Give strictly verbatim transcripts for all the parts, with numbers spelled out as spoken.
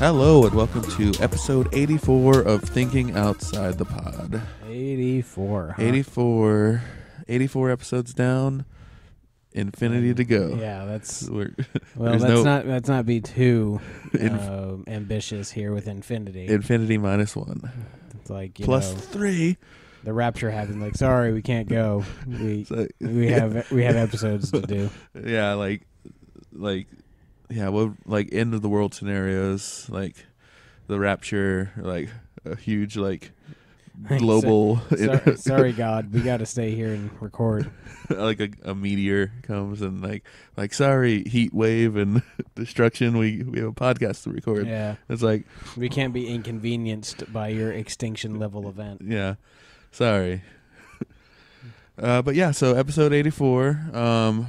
Hello and welcome to episode eighty-four of Thinking Outside the Pod. eighty-four. Huh? eighty-four. eighty-four episodes down. Infinity to go. Yeah, that's We're, well. Let's no, not let's not be too inf- uh, ambitious here with infinity. Infinity minus one. It's like you plus know, three. The rapture happened. Like, sorry, we can't go. We like, we yeah. have we have episodes to do. Yeah, like like yeah, well, like end of the world scenarios, like the rapture, like a huge like. Global. Sorry, sorry, God, we got to stay here and record. Like a, a meteor comes and like, like sorry, heat wave and destruction. We we have a podcast to record. Yeah, it's like we can't be inconvenienced by your extinction level event. Yeah, sorry. uh, but yeah, so episode eighty-four. Um,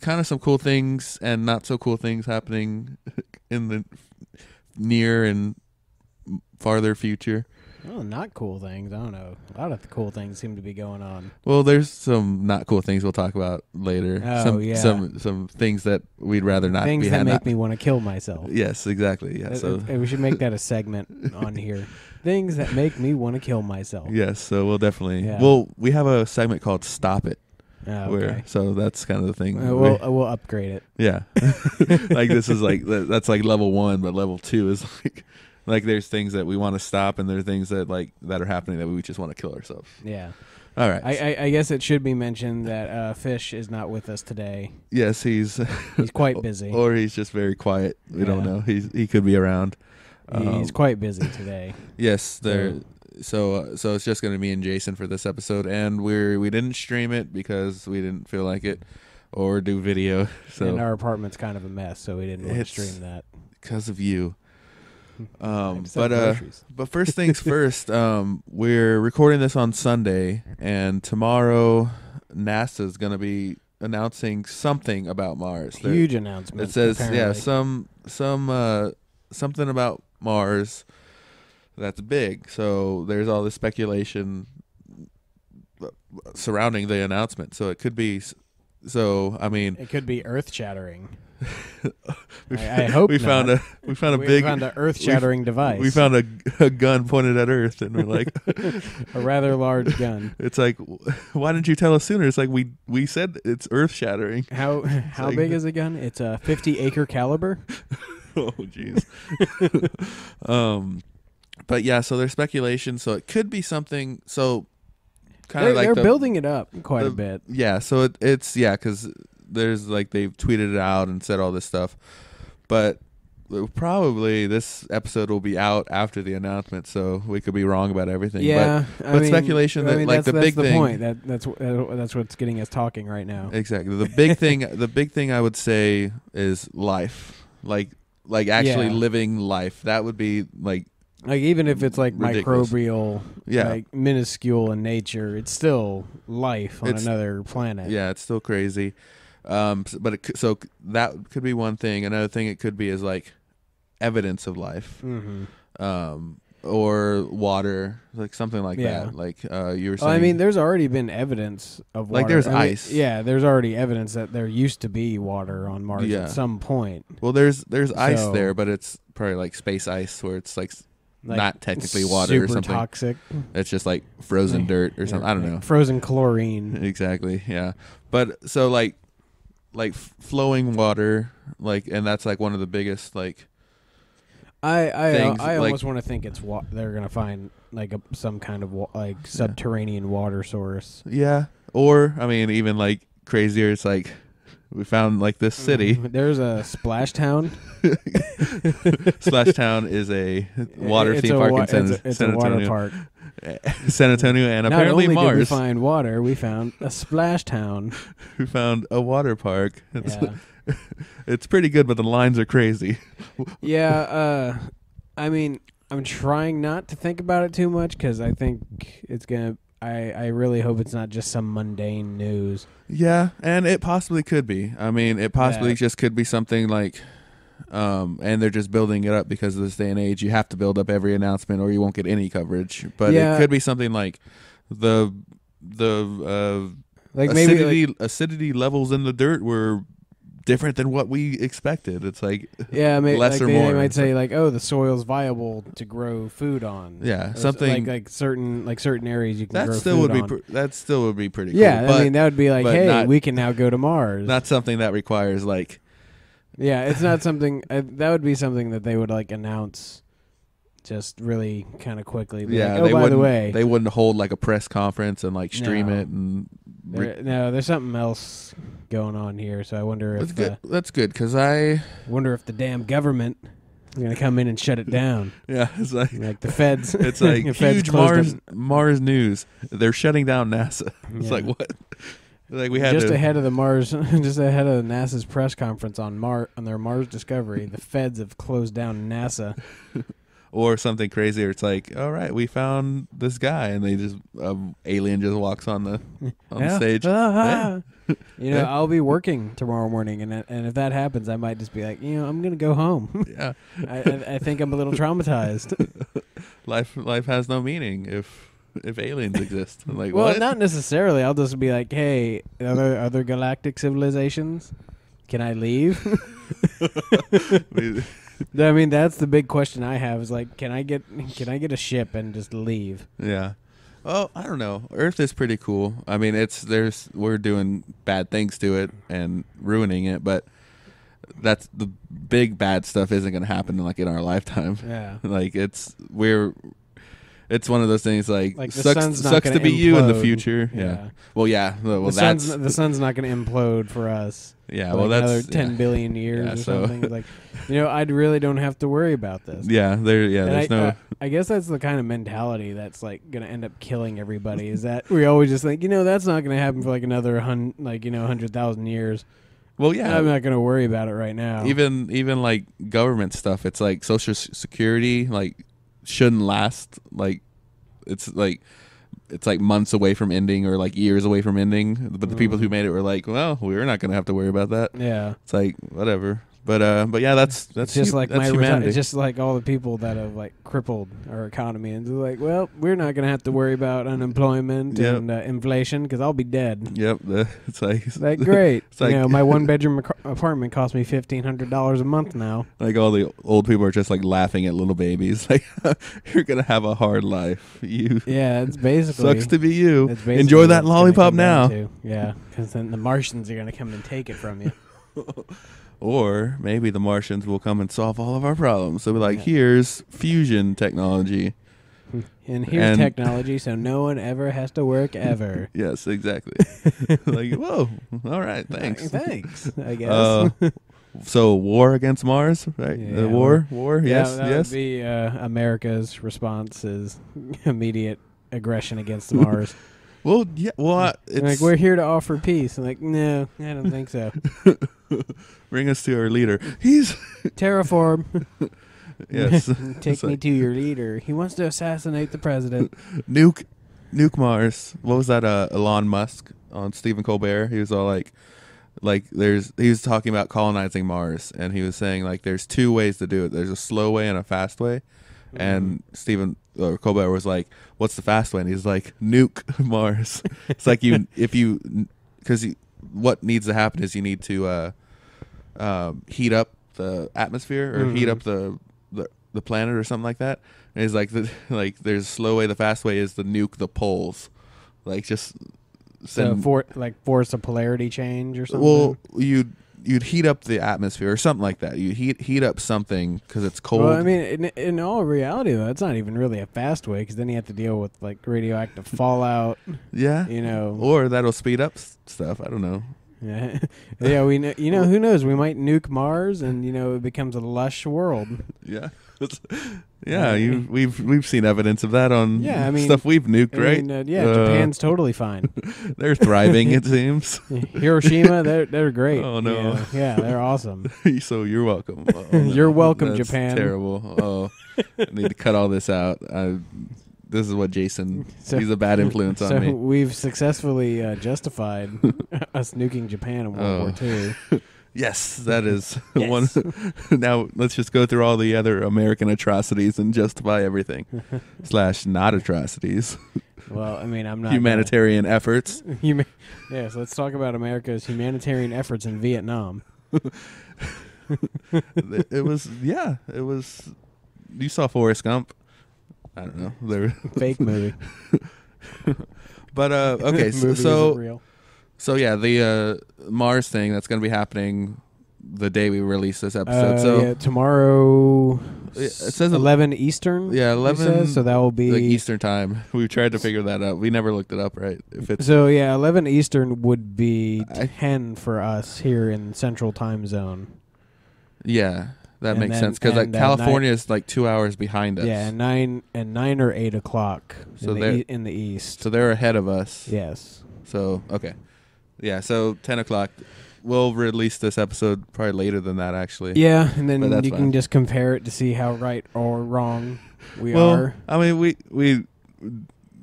kind of some cool things and not so cool things happening in the near and farther future. Oh, not cool things. I don't know. A lot of the cool things seem to be going on. Well, there's some not cool things we'll talk about later. Oh, some, yeah. Some some things that we'd rather not things be. Things that make not... me want to kill myself. Yes, exactly. Yeah, it, so. it, it, we should make that a segment on here. Things that make me want to kill myself. Yes, so we'll definitely. Yeah. Well, we have a segment called Stop It. Oh, okay. Where, so that's kind of the thing. Uh, we'll, uh, we'll upgrade it. Yeah. Like this is like, that's like level one, but level two is like. Like there's things that we want to stop, and there are things that like that are happening that we just want to kill ourselves. Yeah. All right. I, I, I guess it should be mentioned that uh, Fish is not with us today. Yes, he's he's quite busy, or he's just very quiet. We yeah. don't know. He's he could be around. Um, he's quite busy today. Yes, there. Yeah. So uh, so it's just going to be me and Jason for this episode, and we we didn't stream it because we didn't feel like it, or do video. So and our apartment's kind of a mess, so we didn't want to stream that because of you. Um, but uh, but first things first, um, we're recording this on Sunday, and tomorrow NASA is going to be announcing something about Mars. There, huge announcement. It says, apparently. yeah, some some uh, something about Mars that's big. So there's all this speculation surrounding the announcement. So it could be. So I mean, it could be earth shattering. we, I, I hope we not. found a we found a we big found an earth shattering we, device. We found a, a gun pointed at Earth, and we're like a rather large gun. It's like, why didn't you tell us sooner? It's like we we said it's earth shattering. How it's how like, big is a gun? It's a fifty acre caliber. Oh jeez. um, but yeah, so there's speculation. So it could be something. So kind of like they're the, building it up quite the, a bit. Yeah. So it, it's yeah because. There's like they've tweeted it out and said all this stuff, but probably this episode will be out after the announcement, so we could be wrong about everything. Yeah, but, but mean, speculation that I mean, like that's, the that's big the thing. Point. That, that's that's what's getting us talking right now. Exactly. The big thing. The big thing I would say is life. Like like actually yeah. living life. That would be like. Like even if it's like ridiculous. microbial, yeah. like minuscule in nature, it's still life on it's, another planet. Yeah, it's still crazy. Um, but it, so that could be one thing. Another thing it could be is like evidence of life, mm-hmm. um, or water, like something like yeah. that. Like uh, you were saying. Well, I mean, there's already been evidence of water. Like there's I ice. Mean, yeah, there's already evidence that there used to be water on Mars yeah. at some point. Well, there's there's ice so, there, but it's probably like space ice where it's like. Like not technically water super or something. Toxic. It's just like frozen like, dirt or something. I don't know. Frozen chlorine. Exactly. Yeah. But so like, like flowing water, like, and that's like one of the biggest like. I I things, I almost like, want to think it's wa- they're gonna find like a, some kind of wa- like subterranean yeah. water source. Yeah. Or I mean, even like crazier, it's like. We found, like, this city. Mm, there's a Splash Town. Splash Town is a water it's theme a park wa- in San, it's a, it's San Antonio. It's a water park. San Antonio and Not apparently Mars. Not only did we find water, we found a Splash Town. We found a water park. It's, yeah. It's pretty good, but the lines are crazy. Yeah, uh, I mean, I'm trying not to think about it too much because I think it's going to... I, I really hope it's not just some mundane news. Yeah, and it possibly could be. I mean, it possibly yeah. just could be something like, um, and they're just building it up because of this day and age. You have to build up every announcement or you won't get any coverage. But yeah. it could be something like the the uh, like acidity, maybe like, acidity levels in the dirt were different than what we expected. It's like, yeah, may, less like or they, more. They might say like, oh, the soil's viable to grow food on. Yeah, or something like, like certain like certain areas you can. That grow still food would be on. Pr- that still would be pretty. Yeah, cool. I but, mean that would be like, hey, not, we can now go to Mars. Not something that requires like. Yeah, it's not something uh, that would be something that they would like announce. Just really kind of quickly. Be yeah, like, oh, they by the way, they wouldn't hold like a press conference and like stream no. it. And re- there, no, there's something else going on here. So I wonder if that's good. Uh, that's good because I wonder if the damn government is going to come in and shut it down. Yeah, it's like like the feds. It's like huge feds Mars up. Mars news. They're shutting down NASA. It's yeah. like what? Like we had just to, ahead of the Mars, just ahead of NASA's press conference on Mar on their Mars Discovery. The feds have closed down NASA. Or something crazy, or it's like, all right, we found this guy, and they just um, alien just walks on the on yeah. the stage. Uh-huh. Yeah. You know, yeah. I'll be working tomorrow morning, and and if that happens, I might just be like, you know, I'm gonna go home. Yeah, I, I, I think I'm a little traumatized. Life life has no meaning if if aliens exist. I'm like, well, what? Not necessarily. I'll just be like, hey, other other galactic civilizations, can I leave? we, I mean, that's the big question I have is like, can I get can I get a ship and just leave? Yeah. Oh, I don't know. Earth is pretty cool. I mean, it's there's we're doing bad things to it and ruining it, but that's the big bad stuff isn't going to happen like in our lifetime. Yeah. Like it's we're it's one of those things like, like sucks sucks to be implode. You in the future. Yeah. yeah. Well, yeah. Well, the that's sun's, the sun's not going to implode for us. Yeah, like well, that's another ten yeah. billion years yeah, or so. Something. Like, you know, I really don't have to worry about this. Yeah, there. Yeah, and there's I, no. Uh, I guess that's the kind of mentality that's like going to end up killing everybody. Is that we always just think, you know, that's not going to happen for like another hun, like you know, hundred thousand years. Well, yeah, I'm not going to worry about it right now. Even even like government stuff, it's like Social Security like shouldn't last. Like, it's like. It's like months away from ending or like years away from ending. But the mm. people who made it were like, well, we're not going to have to worry about that. Yeah. It's like, whatever. But, uh, but yeah, that's, that's just hu- like that's my humanity. Reti- just like all the people that have like crippled our economy and they're like, well, we're not going to have to worry about unemployment yep. and uh, inflation because I'll be dead. Yep. It's like, it's like great. It's like, you know, my one bedroom ac- apartment cost me fifteen hundred dollars a month now. Like all the old people are just like laughing at little babies. Like you're going to have a hard life. You Yeah. It's basically sucks to be you. Enjoy that lollipop now. Yeah. Because then the Martians are going to come and take it from you. Or maybe the Martians will come and solve all of our problems. They'll be like, yeah. here's fusion technology. And here's and technology so no one ever has to work ever. Yes, exactly. Like, whoa, all right, thanks. Thanks, I guess. Uh, so war against Mars, right? Yeah, uh, war, war, yeah, yes, that yes. Would be uh, America's response is immediate aggression against Mars. Well, yeah, well, I, it's like we're here to offer peace. I'm like, no, I don't think so. Bring us to our leader. He's terraform. Yes, take me like, to your leader. He wants to assassinate the president. Nuke, nuke Mars. What was that? Uh, Elon Musk on Stephen Colbert. He was all like, like there's. He was talking about colonizing Mars, and he was saying like there's two ways to do it. There's a slow way and a fast way. And Stephen uh, Colbert was like, "What's the fast way?" And he's like, "Nuke Mars." It's like you, if you, because what needs to happen is you need to uh, uh, heat up the atmosphere or mm-hmm. heat up the, the the planet or something like that. And he's like, the, like there's a slow way. The fast way is to nuke the poles, like just send so for, like force a polarity change or something. Well, you. You'd heat up the atmosphere or something like that. You heat heat up something because it's cold. Well, I mean, in, in all reality, though, it's not even really a fast way because then you have to deal with like radioactive fallout. Yeah, you know, or that'll speed up s- stuff. I don't know. Yeah, yeah. We know, you know, who knows? We might nuke Mars, and you know, it becomes a lush world. Yeah, yeah. You, we've we've seen evidence of that on yeah, I mean, stuff we've nuked, I right? Mean, uh, yeah, uh, Japan's totally fine. They're thriving, it seems. Hiroshima, they're they're great. Oh no, you know? Yeah, they're awesome. So you're welcome. Oh, no. You're welcome, that's Japan. Terrible. Oh, I need to cut all this out. I, This is what Jason, so, he's a bad influence so on me. So we've successfully uh, justified us nuking Japan in World oh. War Two. Yes, that is yes. one. Now let's just go through all the other American atrocities and justify everything. Slash not atrocities. Well, I mean, I'm not. Humanitarian gonna, efforts. Huma- yes, let's talk about America's humanitarian efforts in Vietnam. it, it was, yeah, it was. You saw Forrest Gump. I don't know. There, fake movie. But uh, okay, so so, real. so yeah, the uh, Mars thing that's going to be happening the day we release this episode. Uh, so yeah, tomorrow, it says eleven Eastern. Yeah, eleven. Says, so that will be like Eastern time. We've tried to figure that out. We never looked it up, right? If it's so yeah, eleven Eastern would be I, ten for us here in Central Time Zone. Yeah. That and makes then, sense because like California nine, is like two hours behind us. Yeah, nine and nine or eight o'clock so in, the e- in the east. So they're ahead of us. Yes. So okay, yeah. So ten o'clock. We'll release this episode probably later than that, actually. Yeah, and then you fine. can just compare it to see how right or wrong we well, are. I mean, we we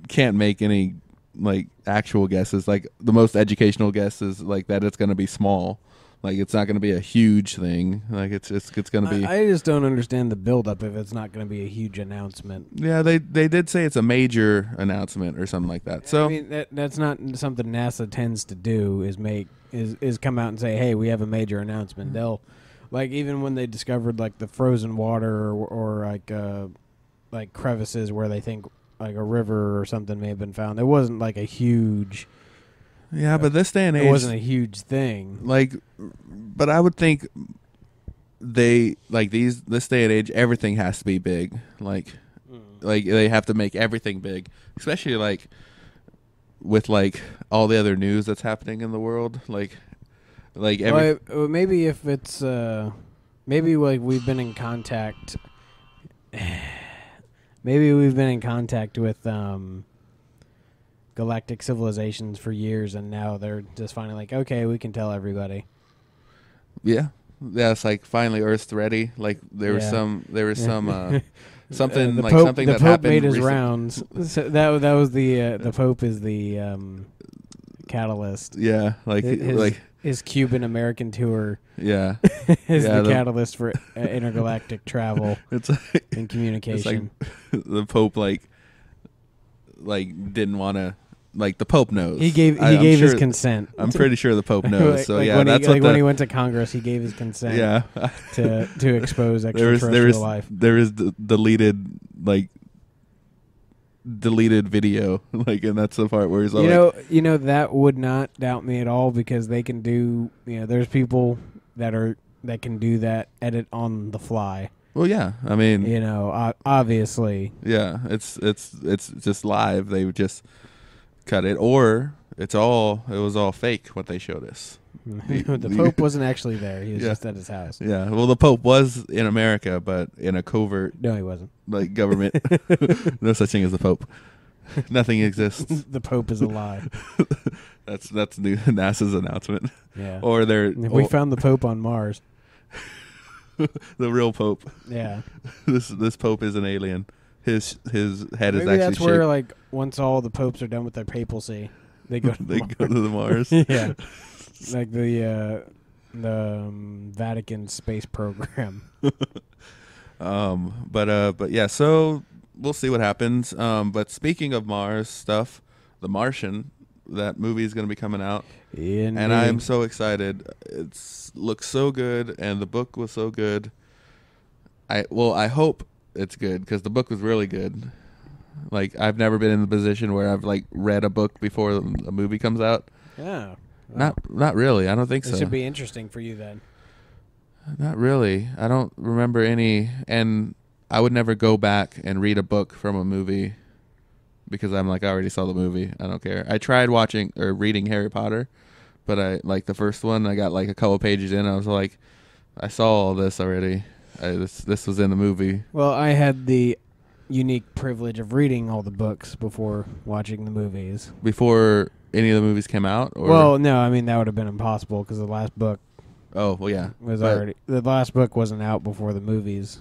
can't make any like actual guesses. Like the most educational guess is like that it's going to be small. Like, it's not going to be a huge thing. Like, it's it's, it's going to be... I, I just don't understand the buildup if it's not going to be a huge announcement. Yeah, they, they did say it's a major announcement or something like that. So I mean, that, that's not something NASA tends to do is make is, is come out and say, hey, we have a major announcement. Mm-hmm. They'll... Like, even when they discovered, like, the frozen water or, or like, uh, like, crevices where they think, like, a river or something may have been found, it wasn't, like, a huge... Yeah, but this day and age... It wasn't a huge thing. Like, but I would think they, like, these this day and age, everything has to be big. Like, mm. like they have to make everything big. Especially, like, with, like, all the other news that's happening in the world. Like, like every... Well, maybe if it's... Uh, maybe, like, we've been in contact... maybe we've been in contact with... Um, galactic civilizations for years, and now they're just finally like, okay, we can tell everybody. Yeah, yeah. It's like finally Earth's ready. Like there yeah. was some, there was yeah. some uh, something uh, the like Pope, something the that Pope happened. Made his recently. rounds. So that that was the uh, the Pope is the um, catalyst. Yeah, like his, like his Cuban American tour. Yeah, is yeah, the, the catalyst for uh, intergalactic travel. It's like, and communication. It's like the Pope like like didn't want to. Like the Pope knows. He gave he I, gave sure, his consent. I'm pretty sure the Pope knows. like, so like yeah, when that's he, what like the, when he went to Congress, he gave his consent. Yeah, to to expose extraterrestrial there is, there is, life. There is d- deleted like deleted video, like, and that's the part where he's all you know like, you know that would not doubt me at all because they can do you know there's people that are that can do that edit on the fly. Well, yeah, I mean you know obviously yeah it's it's it's just live they would just. Cut it, or it's all it was all fake what they showed us. The Pope wasn't actually there; he was yeah. just at his house. Yeah, well, the Pope was in America, but in a covert. No, he wasn't. Like government, no such thing as the Pope. Nothing exists. The Pope is a lie. that's that's new NASA's announcement. Yeah, or they're we oh, found the Pope on Mars. The real Pope. Yeah, this this Pope is an alien. His his head Maybe is actually that's shaped. Where like once all the popes are done with their papacy, they go to they Mars. go to the Mars. Yeah, like the uh, the um, Vatican space program. um, but uh, but yeah, so we'll see what happens. Um, but speaking of Mars stuff, The Martian, that movie is going to be coming out, Indeed. and I'm so excited. It looks so good, and the book was so good. I well, I hope. It's good because the book was really good. Like I've never been in the position where I've like read a book before a movie comes out. Yeah, well, not not really. I don't think so. It should be interesting for you then. Not really. I don't remember any, and I would never go back and read a book from a movie because I'm like I already saw the movie. I don't care. I tried watching or reading Harry Potter, but I like the first one. I got like a couple pages in. I was like, I saw all this already. I, this this was in the movie. Well, I had the unique privilege of reading all the books before watching the movies. Before any of the movies came out? Or? Well, no, I mean, that would have been impossible because the last book... Oh, well, yeah. was but already The last book wasn't out before the movies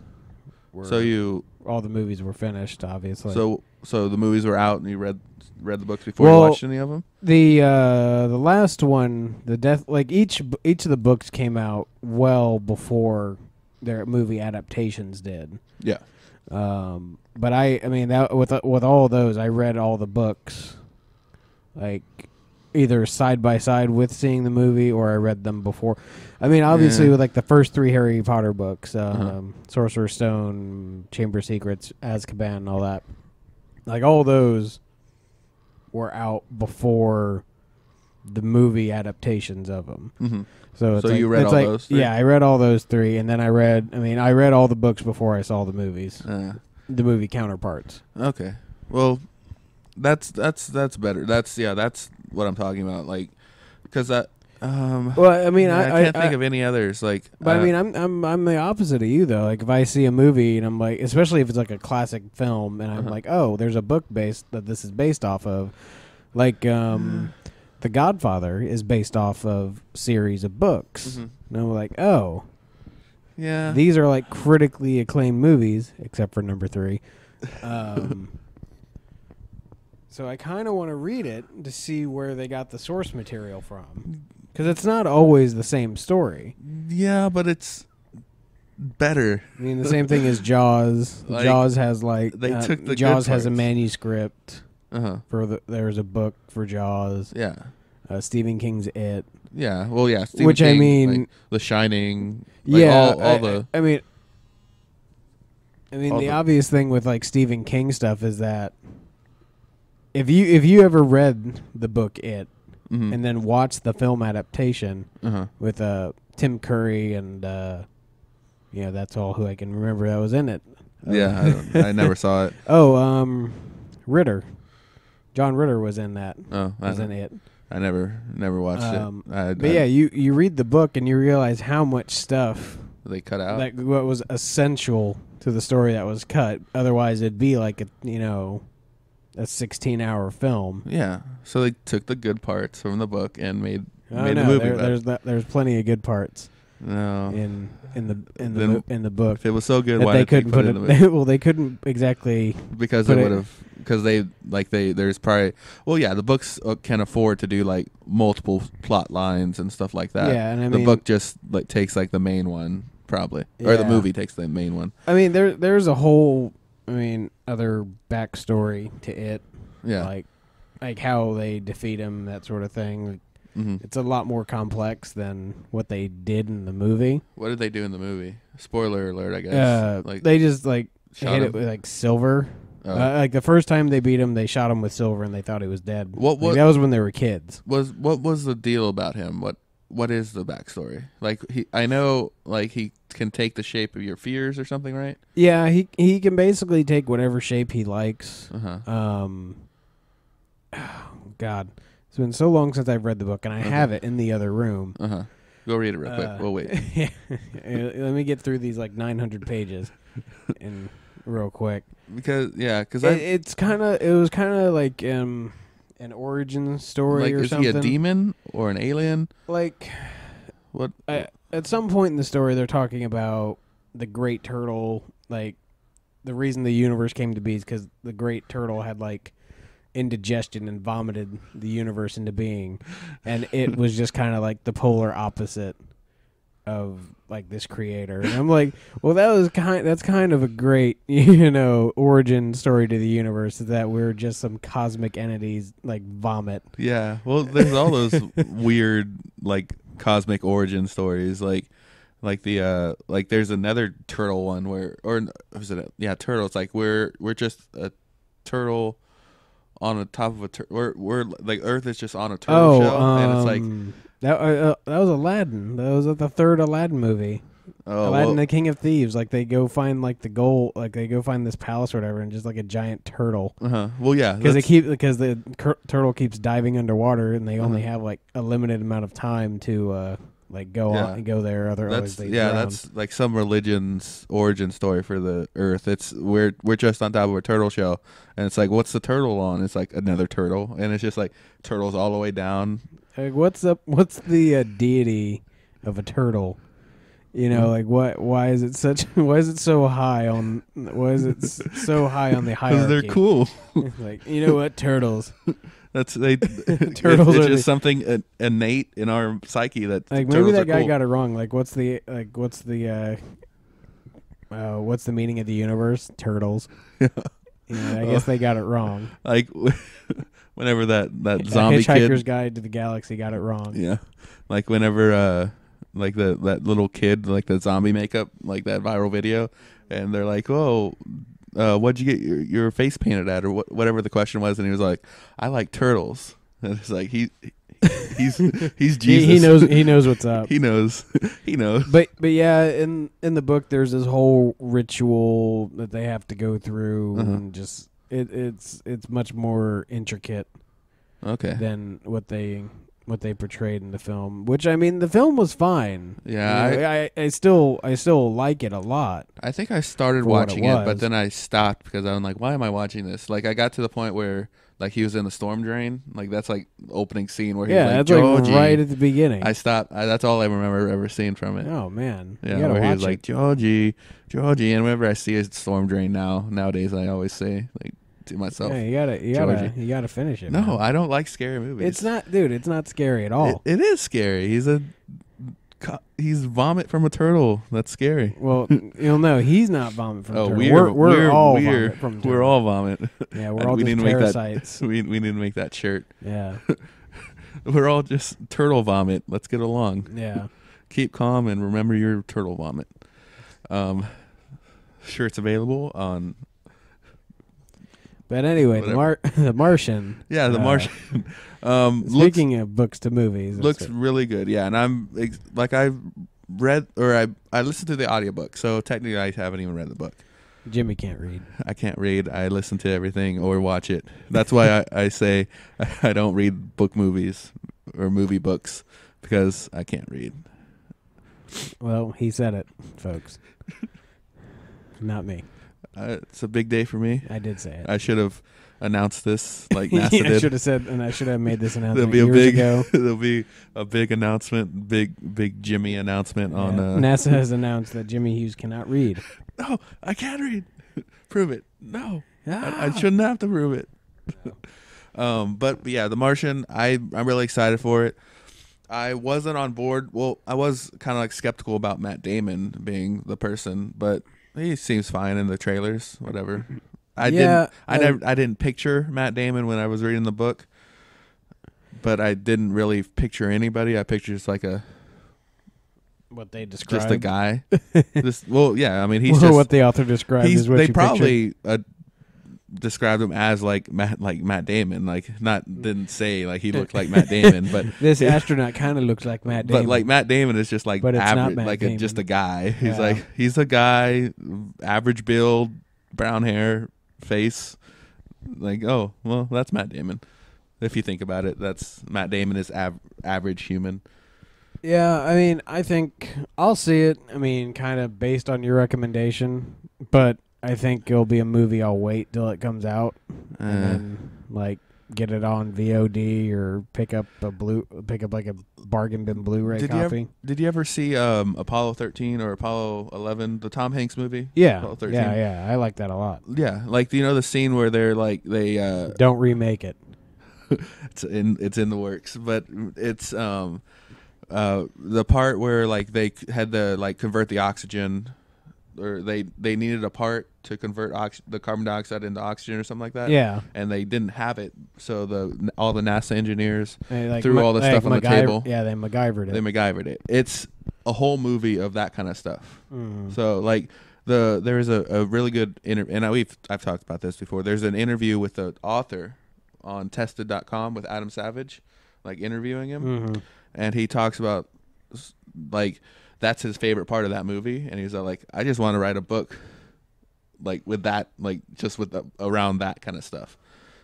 were... So you... All the movies were finished, obviously. So so the movies were out and you read read the books before well, you watched any of them? The uh, the last one, the death... Like, each each of the books came out well before... Their movie adaptations did. Yeah. Um, but I, I mean, that with with all those, I read all the books, like either side by side with seeing the movie, or I read them before. I mean, obviously, yeah. with like the first three Harry Potter books, um, uh-huh. Sorcerer's Stone, Chamber of Secrets, Azkaban, and all that, like all those were out before the movie adaptations of them. Mm-hmm. So, it's so like, you read all like, those? Three? Yeah, I read all those three, and then I read. I mean, I read all the books before I saw the movies, uh, the movie counterparts. Okay, well. That's that's that's better. That's yeah. That's what I'm talking about. Like, because that. Um, well, I mean, yeah, I, I can't I, think I, of any others. Like, but uh, I mean, I'm I'm I'm the opposite of you though. Like, if I see a movie and I'm like, especially if it's like a classic film, and I'm uh-huh. like, oh, there's a book based that this is based off of. Like, um, The Godfather is based off of series of books. Mm-hmm. And I'm like, oh, yeah, these are like critically acclaimed movies, except for number three. Um, So I kind of want to read it to see where they got the source material from, because it's not always the same story. Yeah, but it's better. I mean, the same thing as Jaws. Like, Jaws has like they uh, took the Jaws has a manuscript. Uh-huh. For the, there's a book for Jaws. Yeah. Uh, Stephen King's It. Yeah. Well, yeah. Stephen Which King, I mean, like, The Shining. Like yeah. All, all I, the. I mean. I mean, the, the obvious thing with like Stephen King stuff is that. If you if you ever read the book It, mm-hmm. and then watched the film adaptation uh-huh. with uh, Tim Curry and uh, you know, that's all who I can remember that was in it. Uh, yeah, I, don't, I never saw it. Oh, um, Ritter, John Ritter was in that. Oh, was I, in it. I never never watched um, it. I, but I, yeah, you you read the book and you realize how much stuff they cut out. Like what was essential to the story that was cut. Otherwise, it'd be like a you know. a sixteen-hour film. Yeah, so they took the good parts from the book and made oh, made no, the movie. There, there's the, there's plenty of good parts. No, in in the in the in the book, if it was so good. Why they couldn't put, put it? In the movie? Well, they couldn't exactly because they would have because they like they there's probably well yeah the books can afford to do like multiple plot lines and stuff like that. Yeah, and I the mean, book just like takes like the main one probably yeah. or the movie takes the main one. I mean there there's a whole. I mean, other backstory to it, yeah, like like how they defeat him, that sort of thing. Mm-hmm. It's a lot more complex than what they did in the movie. What did they do in the movie? Spoiler alert, I guess. Uh, like they just like shot hit him. It with like silver. Oh. Uh, like the first time they beat him, they shot him with silver, and they thought he was dead. What, what like, that was when they were kids. Was what was the deal about him? What what is the backstory? Like he, I know, like he. Can take the shape of your fears or something, right? Yeah, he he can basically take whatever shape he likes. Uh-huh. Um, oh God, it's been so long since I've read the book, and I okay. have it in the other room. Uh huh. Go read it real uh, quick. We'll wait. Yeah. Let me get through these like nine hundred pages, in real quick. Because yeah, because it, it's kind of it was kind of like um an origin story like, or is something. Is he a demon or an alien? Like what? I, At some point in the story, they're talking about the Great Turtle. Like, the reason the universe came to be is because the Great Turtle had, like, indigestion and vomited the universe into being. And it was just kind of, like, the polar opposite of, like, this creator. And I'm like, well, that was kind. that's kind of a great, you know, origin story to the universe, that we're just some cosmic entities, like, vomit. Yeah. Well, there's all those weird, like... cosmic origin stories like like the uh like there's another turtle one where or was it yeah turtles like we're we're just a turtle on the top of a turtle we're, we're like Earth is just on a turtle oh, shell um, and it's like that uh, that was Aladdin that was the third Aladdin movie oh, Aladdin well, the King of Thieves like they go find like the gold like they go find this palace or whatever and just like a giant turtle uh-huh well yeah because they keep because the cur- turtle keeps diving underwater and they uh-huh. only have like a limited amount of time to uh like go yeah. on and go there otherwise they yeah drown. That's like some religion's origin story for the Earth. It's we're we're just on top of a turtle shell and it's like what's the turtle on? It's like another turtle and it's just like turtles all the way down. Like what's up what's the uh, deity of a turtle? You know, like what? Why is it such? Why is it so high on? Why is it so high on the hierarchy? Because they're cool. Like you know what, turtles. That's they. turtles it, are just something innate in our psyche that. Like maybe that guy cool. got it wrong. Like what's the like what's the uh, uh what's the meaning of the universe? Turtles. Yeah, I guess they got it wrong. Like whenever that that zombie Hitchhiker's kid, Guide to the Galaxy, got it wrong. Yeah, like whenever uh, like the that little kid, like the zombie makeup, like that viral video, and they're like, "Oh, uh, what'd you get your, your face painted at?" or wh- whatever the question was, and he was like, "I like turtles." And it's like he. he's he's Jesus. He, he knows he knows what's up. he knows he knows. But but yeah, in in the book, there's this whole ritual that they have to go through, uh-huh. and just it, it's it's much more intricate, okay, than what they what they portrayed in the film. Which I mean, the film was fine. Yeah, you know, I, I I still I still like it a lot. I think I started watching it, it but then I stopped because I'm like, why am I watching this? Like I got to the point where. Like he was in the storm drain. Like that's like opening scene where yeah, he's like, yeah, that's like right at the beginning. I stopped. I, that's all I remember ever seeing from it. Oh man, yeah, you where he was it. like Georgie, Georgie, and whenever I see a storm drain now nowadays, I always say like to myself, yeah, you gotta, you Georgie. gotta, you gotta finish it. No, man. I don't like scary movies. It's not, dude. It's not scary at all. It, it is scary. He's a he's vomit from a turtle. That's scary. Well, you'll know he's not vomit from a oh, turtle. We're, we're, we're, we're all we're, vomit from turtle. We're all vomit. Yeah, we're all we just need to parasites. Make that, we, we need to make that shirt. Yeah. We're all just turtle vomit. Let's get along. Yeah. Keep calm and remember your turtle vomit. Um, shirt's available on... But anyway, the, Mar- the Martian. Yeah, The uh, Martian. um, speaking looks, of books to movies. Looks really good, yeah. And I'm, ex- like, I've read, or I I listened to the audiobook, so technically I haven't even read the book. Jimmy can't read. I can't read. I listen to everything or watch it. That's why I, I say I don't read book movies or movie books, because I can't read. Well, he said it, folks. Not me. Uh, it's a big day for me. I did say it. I should have announced this like NASA yeah, did. I should have said, and I should have made this announcement there'll be a years big, ago. There'll be a big announcement, big big Jimmy announcement yeah. on uh, NASA has announced that Jimmy Hughes cannot read. No, I can't read. Prove it. No, ah. I, I shouldn't have to prove it. No. um, but yeah, The Martian. I I'm really excited for it. I wasn't on board. Well, I was kind of like skeptical about Matt Damon being the person, but. He seems fine in the trailers, whatever. I yeah, didn't. I like, never. I didn't picture Matt Damon when I was reading the book, but I didn't really picture anybody. I pictured just like a what they described, just a guy. Just, well, yeah. I mean, he's well, just what the author described. Is what they you probably uh, described him as like Matt, like Matt Damon. Like not didn't say like he looked like Matt Damon, but this yeah. astronaut kind of looks like Matt Damon. But like Matt Damon is just like average, like a, just a guy. He's yeah. like he's a guy, average build, brown hair, face. Like oh well, that's Matt Damon. If you think about it, that's Matt Damon is av- average human. Yeah, I mean, I think I'll see it. I mean, kind of based on your recommendation, but. I think it'll be a movie I'll wait till it comes out uh, and then, like get it on V O D or pick up a blue pick up like a bargain bin Blu-ray did copy. You ever, did you ever see um, Apollo thirteen or Apollo eleven, the Tom Hanks movie? Yeah. Yeah, yeah, I like that a lot. Yeah, like you know the scene where they're like they uh, don't remake it. it's in it's in the works, but it's um uh the part where like they had to like convert the oxygen or they, they needed a part to convert ox- the carbon dioxide into oxygen or something like that. Yeah. And they didn't have it, so the all the NASA engineers like threw Ma- all the like stuff on MacGyver- the table. Yeah, they MacGyvered it. They MacGyvered it. It's a whole movie of that kind of stuff. Mm. So, like, the there is a, a really good interview, and I, we've, I've talked about this before. There's an interview with the author on Tested dot com with Adam Savage, like, interviewing him. Mm-hmm. And he talks about, like... That's his favorite part of that movie, and he's like, "I just want to write a book, like with that, like just with the, around that kind of stuff."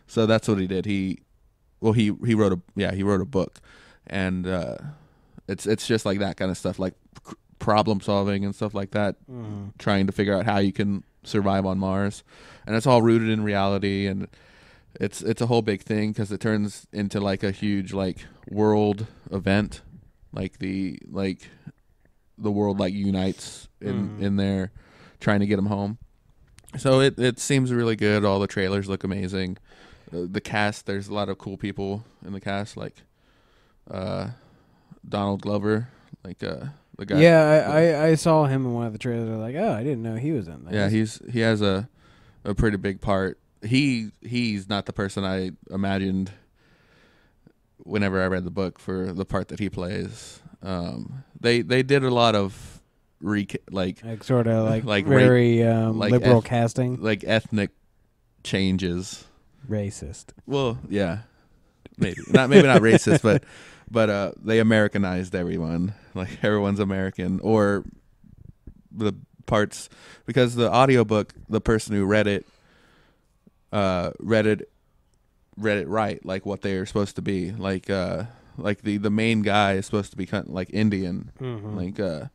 So that's what he did. He, well, he he wrote a yeah he wrote a book, and uh, it's it's just like that kind of stuff, like c- problem solving and stuff like that, mm. trying to figure out how you can survive on Mars, and it's all rooted in reality, and it's it's a whole big thing because it turns into like a huge like world event, like the like. the world like unites in, mm. in there trying to get them home. So it, it seems really good. All the trailers look amazing. The, the cast, there's a lot of cool people in the cast, like uh, Donald Glover, like uh, the guy. Yeah, I, I, I saw him in one of the trailers. I was like, oh, I didn't know he was in that. Yeah, he's he has a, a pretty big part. he he's not the person I imagined whenever I read the book for the part that he plays. Um, they they did a lot of re like, like sort of like, like very rape, um, like liberal casting, like ethnic changes, racist. Well, yeah, maybe not. Maybe not racist, but but uh, they Americanized everyone. Like everyone's American, or the parts, because the audiobook, the person who read it uh read it read it right, like what they are supposed to be. Like uh like the the main guy is supposed to be kind of like Indian, mm-hmm. like uh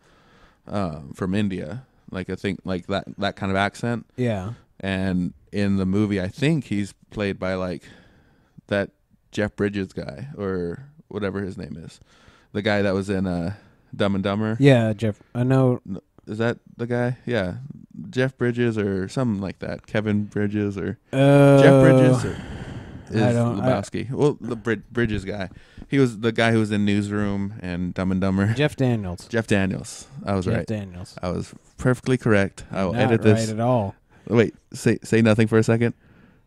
um from India, like I think like that that kind of accent. Yeah. And in the movie I think he's played by like that Jeff Bridges guy or whatever his name is, the guy that was in uh Dumb and Dumber. Yeah, Jeff. I know. No, is that the guy? Yeah, Jeff Bridges or something like that. Kevin Bridges or uh, Jeff Bridges or is I don't, Lebowski. I, well, the Bridges guy. He was the guy who was in Newsroom and Dumb and Dumber. Jeff Daniels. Jeff Daniels. I was Jeff right. Jeff Daniels. I was perfectly correct. I will edit this. Not right at all. Wait. Say say nothing for a second.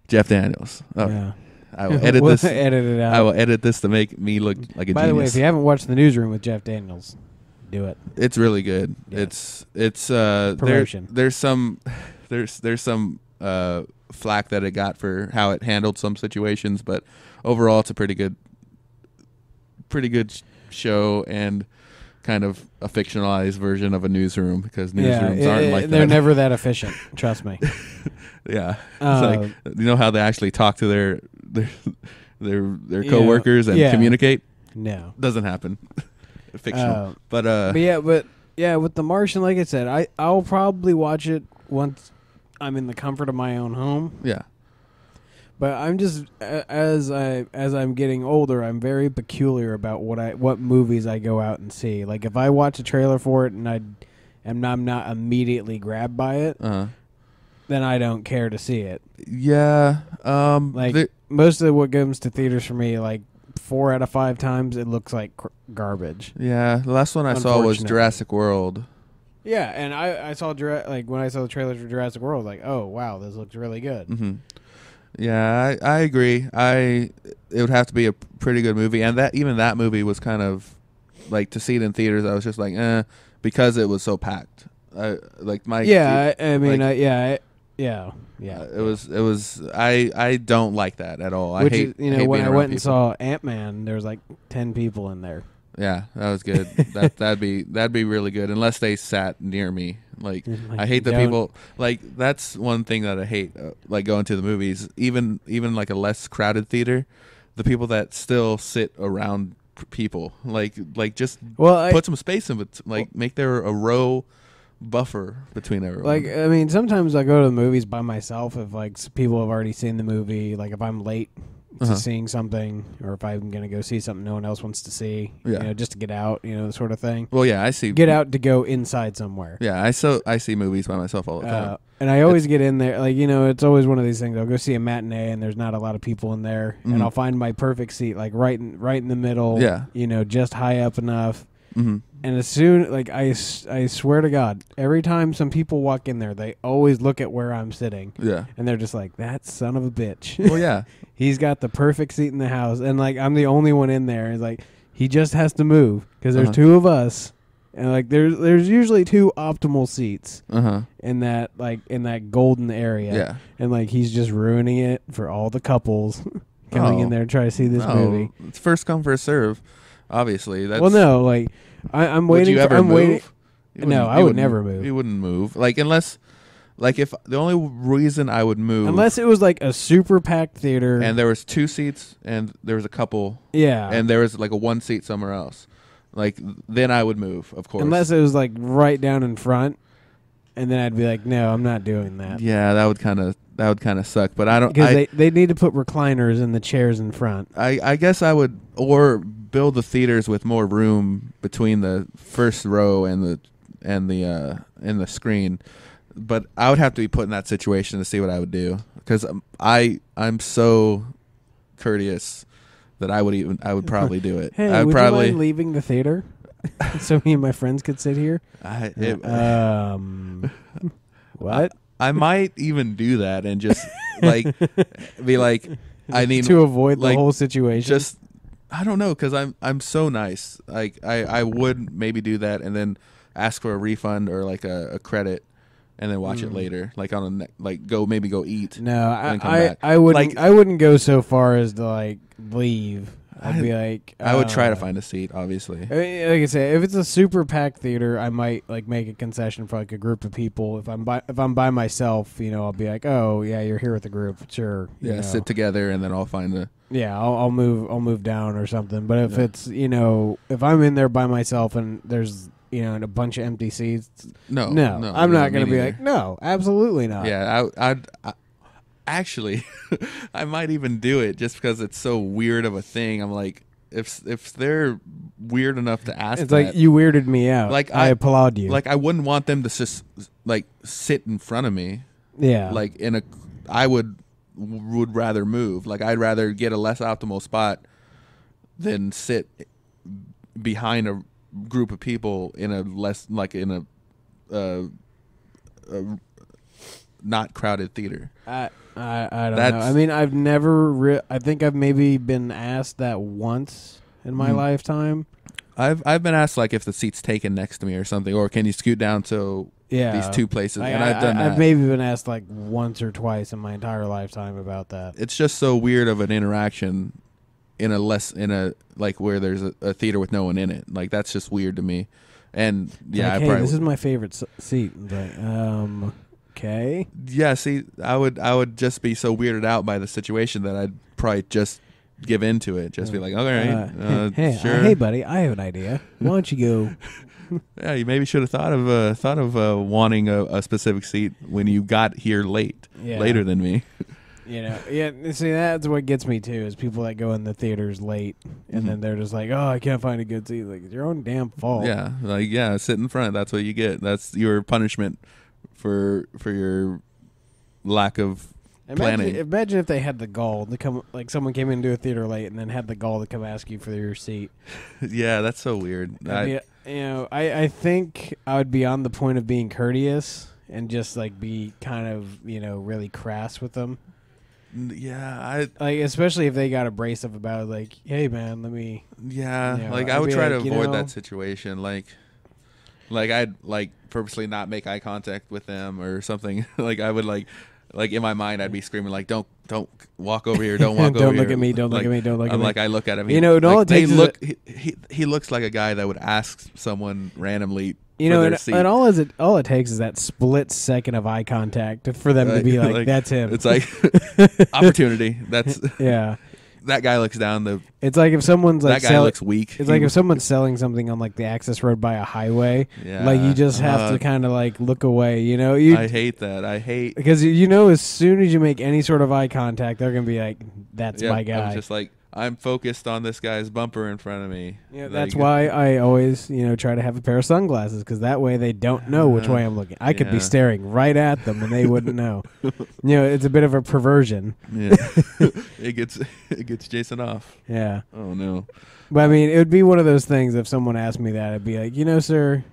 Jeff Daniels. Oh. Yeah. I will edit we'll this. Edit it out. I will edit this to make me look like a By genius. By the way, if you haven't watched The Newsroom with Jeff Daniels, do it. It's really good. Yeah. It's it's uh promotion. There, there's some there's there's some uh flack that it got for how it handled some situations, but overall it's a pretty good pretty good show and kind of a fictionalized version of a newsroom, because newsrooms yeah, aren't it, like they're that. Never that efficient, trust me. Yeah. Uh, it's like, you know how they actually talk to their their their, their coworkers yeah, and yeah. communicate? No. Doesn't happen. Fictional. Uh, but uh but yeah, but yeah, with The Martian, like I said, I, I'll probably watch it once I'm in the comfort of my own home. Yeah. But I'm just as I as I'm getting older, I'm very peculiar about what I what movies I go out and see. Like if I watch a trailer for it and I and I'm not immediately grabbed by it, uh-huh. then I don't care to see it. Yeah. Um like most of what comes to theaters for me, like four out of five times it looks like cr garbage. Yeah, the last one I saw was Jurassic World. Yeah, and I I saw like when I saw the trailers for Jurassic World, like oh wow, this looks really good. Mm-hmm. Yeah, I, I agree. I it would have to be a pretty good movie, and that even that movie was kind of like to see it in theaters. I was just like eh, because it was so packed. I like my yeah. I, I mean, like, I, yeah. I, Yeah, yeah. Uh, it was, it was. I, I don't like that at all. Which I hate. Is, you know, hate when I went people. and saw Ant-Man, there was like ten people in there. Yeah, that was good. that that'd be that'd be really good, unless they sat near me. Like, like I hate the don't. people. Like that's one thing that I hate. Uh, like going to the movies, even even like a less crowded theater, the people that still sit around people. Like like just well, put I, some space in, but like well, make there a row. Buffer between everyone. Like I mean, sometimes I go to the movies by myself if like people have already seen the movie. Like if I'm late to uh-huh. seeing something, or if I'm gonna go see something no one else wants to see. Yeah. You know, just to get out. You know, sort of thing. Well, yeah, I see. Get out to go inside somewhere. Yeah, I so I see movies by myself all the time, uh, and I always it's, get in there. Like you know, it's always one of these things. I'll go see a matinee, and there's not a lot of people in there, mm-hmm. and I'll find my perfect seat, like right in right in the middle. Yeah. You know, just high up enough. Mm-hmm. And as soon, like, I, I swear to God, every time some people walk in there, they always look at where I'm sitting. Yeah. And they're just like, that son of a bitch. Well, yeah. He's got the perfect seat in the house. And, like, I'm the only one in there. It's like, he just has to move because there's uh-huh. two of us. And, like, there's there's usually two optimal seats uh-huh. in that, like, in that golden area. Yeah. And, like, he's just ruining it for all the couples coming oh. in there and trying to see this oh. movie. It's first come, first serve, obviously. That's well, no, like... I, I'm waiting. Would you for, ever I'm move? Waiting. You no, I would never move. You wouldn't move, like unless, like if the only reason I would move, unless it was like a super packed theater and there was two seats and there was a couple, yeah, and there was like a one seat somewhere else, like then I would move, of course. Unless it was like right down in front, and then I'd be like, no, I'm not doing that. Yeah, that would kind of that would kind of suck, but I don't because I, they they need to put recliners in the chairs in front. I I guess I would or. build the theaters with more room between the first row and the and the uh and the screen, but I would have to be put in that situation to see what I would do, because um, I I'm so courteous that I would even I would probably do it. Hey, I would, would probably you mind leaving the theater so me and my friends could sit here. I, it, um, what I, I might even do that and just Like, be like, I need to avoid like, the whole situation. Just, I don't know, because I'm I'm so nice. Like, I I would maybe do that and then ask for a refund or like a, a credit, and then watch mm. it later. Like on a ne like go maybe go eat. No, I I, back. I wouldn't like, I wouldn't go so far as to like leave. I'd be like, uh, I would try to find a seat, obviously. Like I say, if it's a super packed theater, I might like make a concession for like a group of people. If I'm by, if I'm by myself, you know, I'll be like, oh yeah, you're here with the group, sure. You yeah, know. Sit together, and then I'll find a. Yeah, I'll, I'll move. I'll move down or something. But if yeah. it's you know, if I'm in there by myself and there's you know and a bunch of empty seats, no, no, no I'm not gonna be either. Like, no, absolutely not. Yeah, I, I'd. I, Actually, I might even do it just because it's so weird of a thing. I'm like, if if they're weird enough to ask, it's that, like you weirded me out. Like I, I applaud you. Like I wouldn't want them to just like sit in front of me. Yeah. Like in a, I would would rather move. Like I'd rather get a less optimal spot than sit behind a group of people in a less like in a, uh, a not crowded theater. I I, I don't That's, know. I mean, I've never. Re I think I've maybe been asked that once in my mm. lifetime. I've I've been asked like if the seat's taken next to me or something, or can you scoot down to yeah, these two places? I, and I've done. I, that. I've maybe been asked like once or twice in my entire lifetime about that. It's just so weird of an interaction in a less in a like where there's a, a theater with no one in it. Like that's just weird to me. And yeah, like, I hey, probably, this is my favorite seat. But, um. Okay. Yeah, see, I would I would just be so weirded out by the situation that I'd probably just give in to it. Just be like, all right, uh, uh, hey, sure. uh, hey, buddy, I have an idea. Why don't you go? Yeah, you maybe should have thought of uh, thought of uh, wanting a, a specific seat when you got here late, yeah. later than me. You know, yeah. See, that's what gets me too is people that go in the theaters late and mm-hmm. then they're just like, oh, I can't find a good seat. Like it's your own damn fault. Yeah, like yeah, sit in front. That's what you get. That's your punishment. For for your lack of imagine, planning. Imagine if they had the gall to come, like someone came into a theater late and then had the gall to come ask you for your seat. Yeah, that's so weird. I, be, you know, I I think I would be on the point of being courteous and just like be kind of you know really crass with them. Yeah, I like especially if they got abrasive about it, like, hey man, let me. Yeah, you know, like I would try like, to avoid know, that situation, like. Like I'd like purposely not make eye contact with them or something. Like I would like, like in my mind I'd be screaming like, "Don't, don't walk over here! Don't walk don't over here! Don't look at me! Don't like, look at me! Don't look I'm at like, me!" I'm like I look at him. You know, all like, it takes they look. He, he he looks like a guy that would ask someone randomly. You know, and, and all is it all it takes is that split second of eye contact for them like, to be like, like, "That's him." It's like opportunity. That's yeah. That guy looks down the. It's like if someone's like that guy sell, looks weak. It's like if someone's selling something on like the access road by a highway. Yeah, like you just have uh, to kind of like look away. You know, you, I hate that. I hate because you know as soon as you make any sort of eye contact, they're gonna be like, "That's yeah, my guy." I'm just like I'm focused on this guy's bumper in front of me. Yeah, that's like, why I always you know try to have a pair of sunglasses because that way they don't know which uh, way I'm looking. I could yeah. be staring right at them and they wouldn't know. You know, it's a bit of a perversion. Yeah. It gets it gets Jason off. Yeah. Oh no. But I mean, it would be one of those things. If someone asked me that, I'd be like, you know, sir,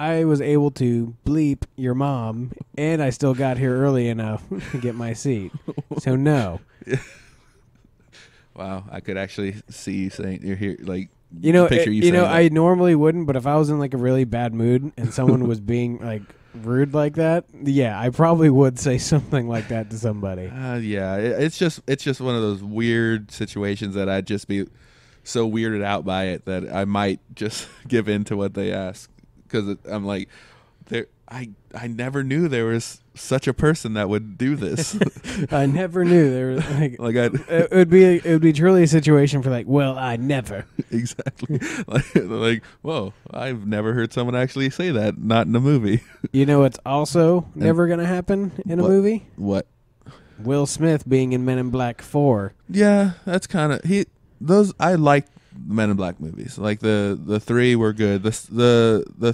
I was able to bleep your mom, and I still got here early enough to get my seat. So no. Yeah. Wow, I could actually see you saying you're here, like you know, picture it, you, you know, that. I normally wouldn't, but if I was in like a really bad mood and someone was being like. Rude like that, yeah, I probably would say something like that to somebody. Uh, yeah, it, it's just it's just one of those weird situations that I'd just be so weirded out by it that I might just give in to what they ask because I'm like, there, I I never knew there was such a person that would do this. I never knew there was like, like I'd, it would be it would be truly a situation for like, well, I never exactly like, like whoa, I've never heard someone actually say that, not in a movie. You know, it's also and never gonna happen in what, a movie. What? Will Smith being in Men in Black four. Yeah, that's kind of he. Those I like Men in Black movies. Like the the three were good. The the the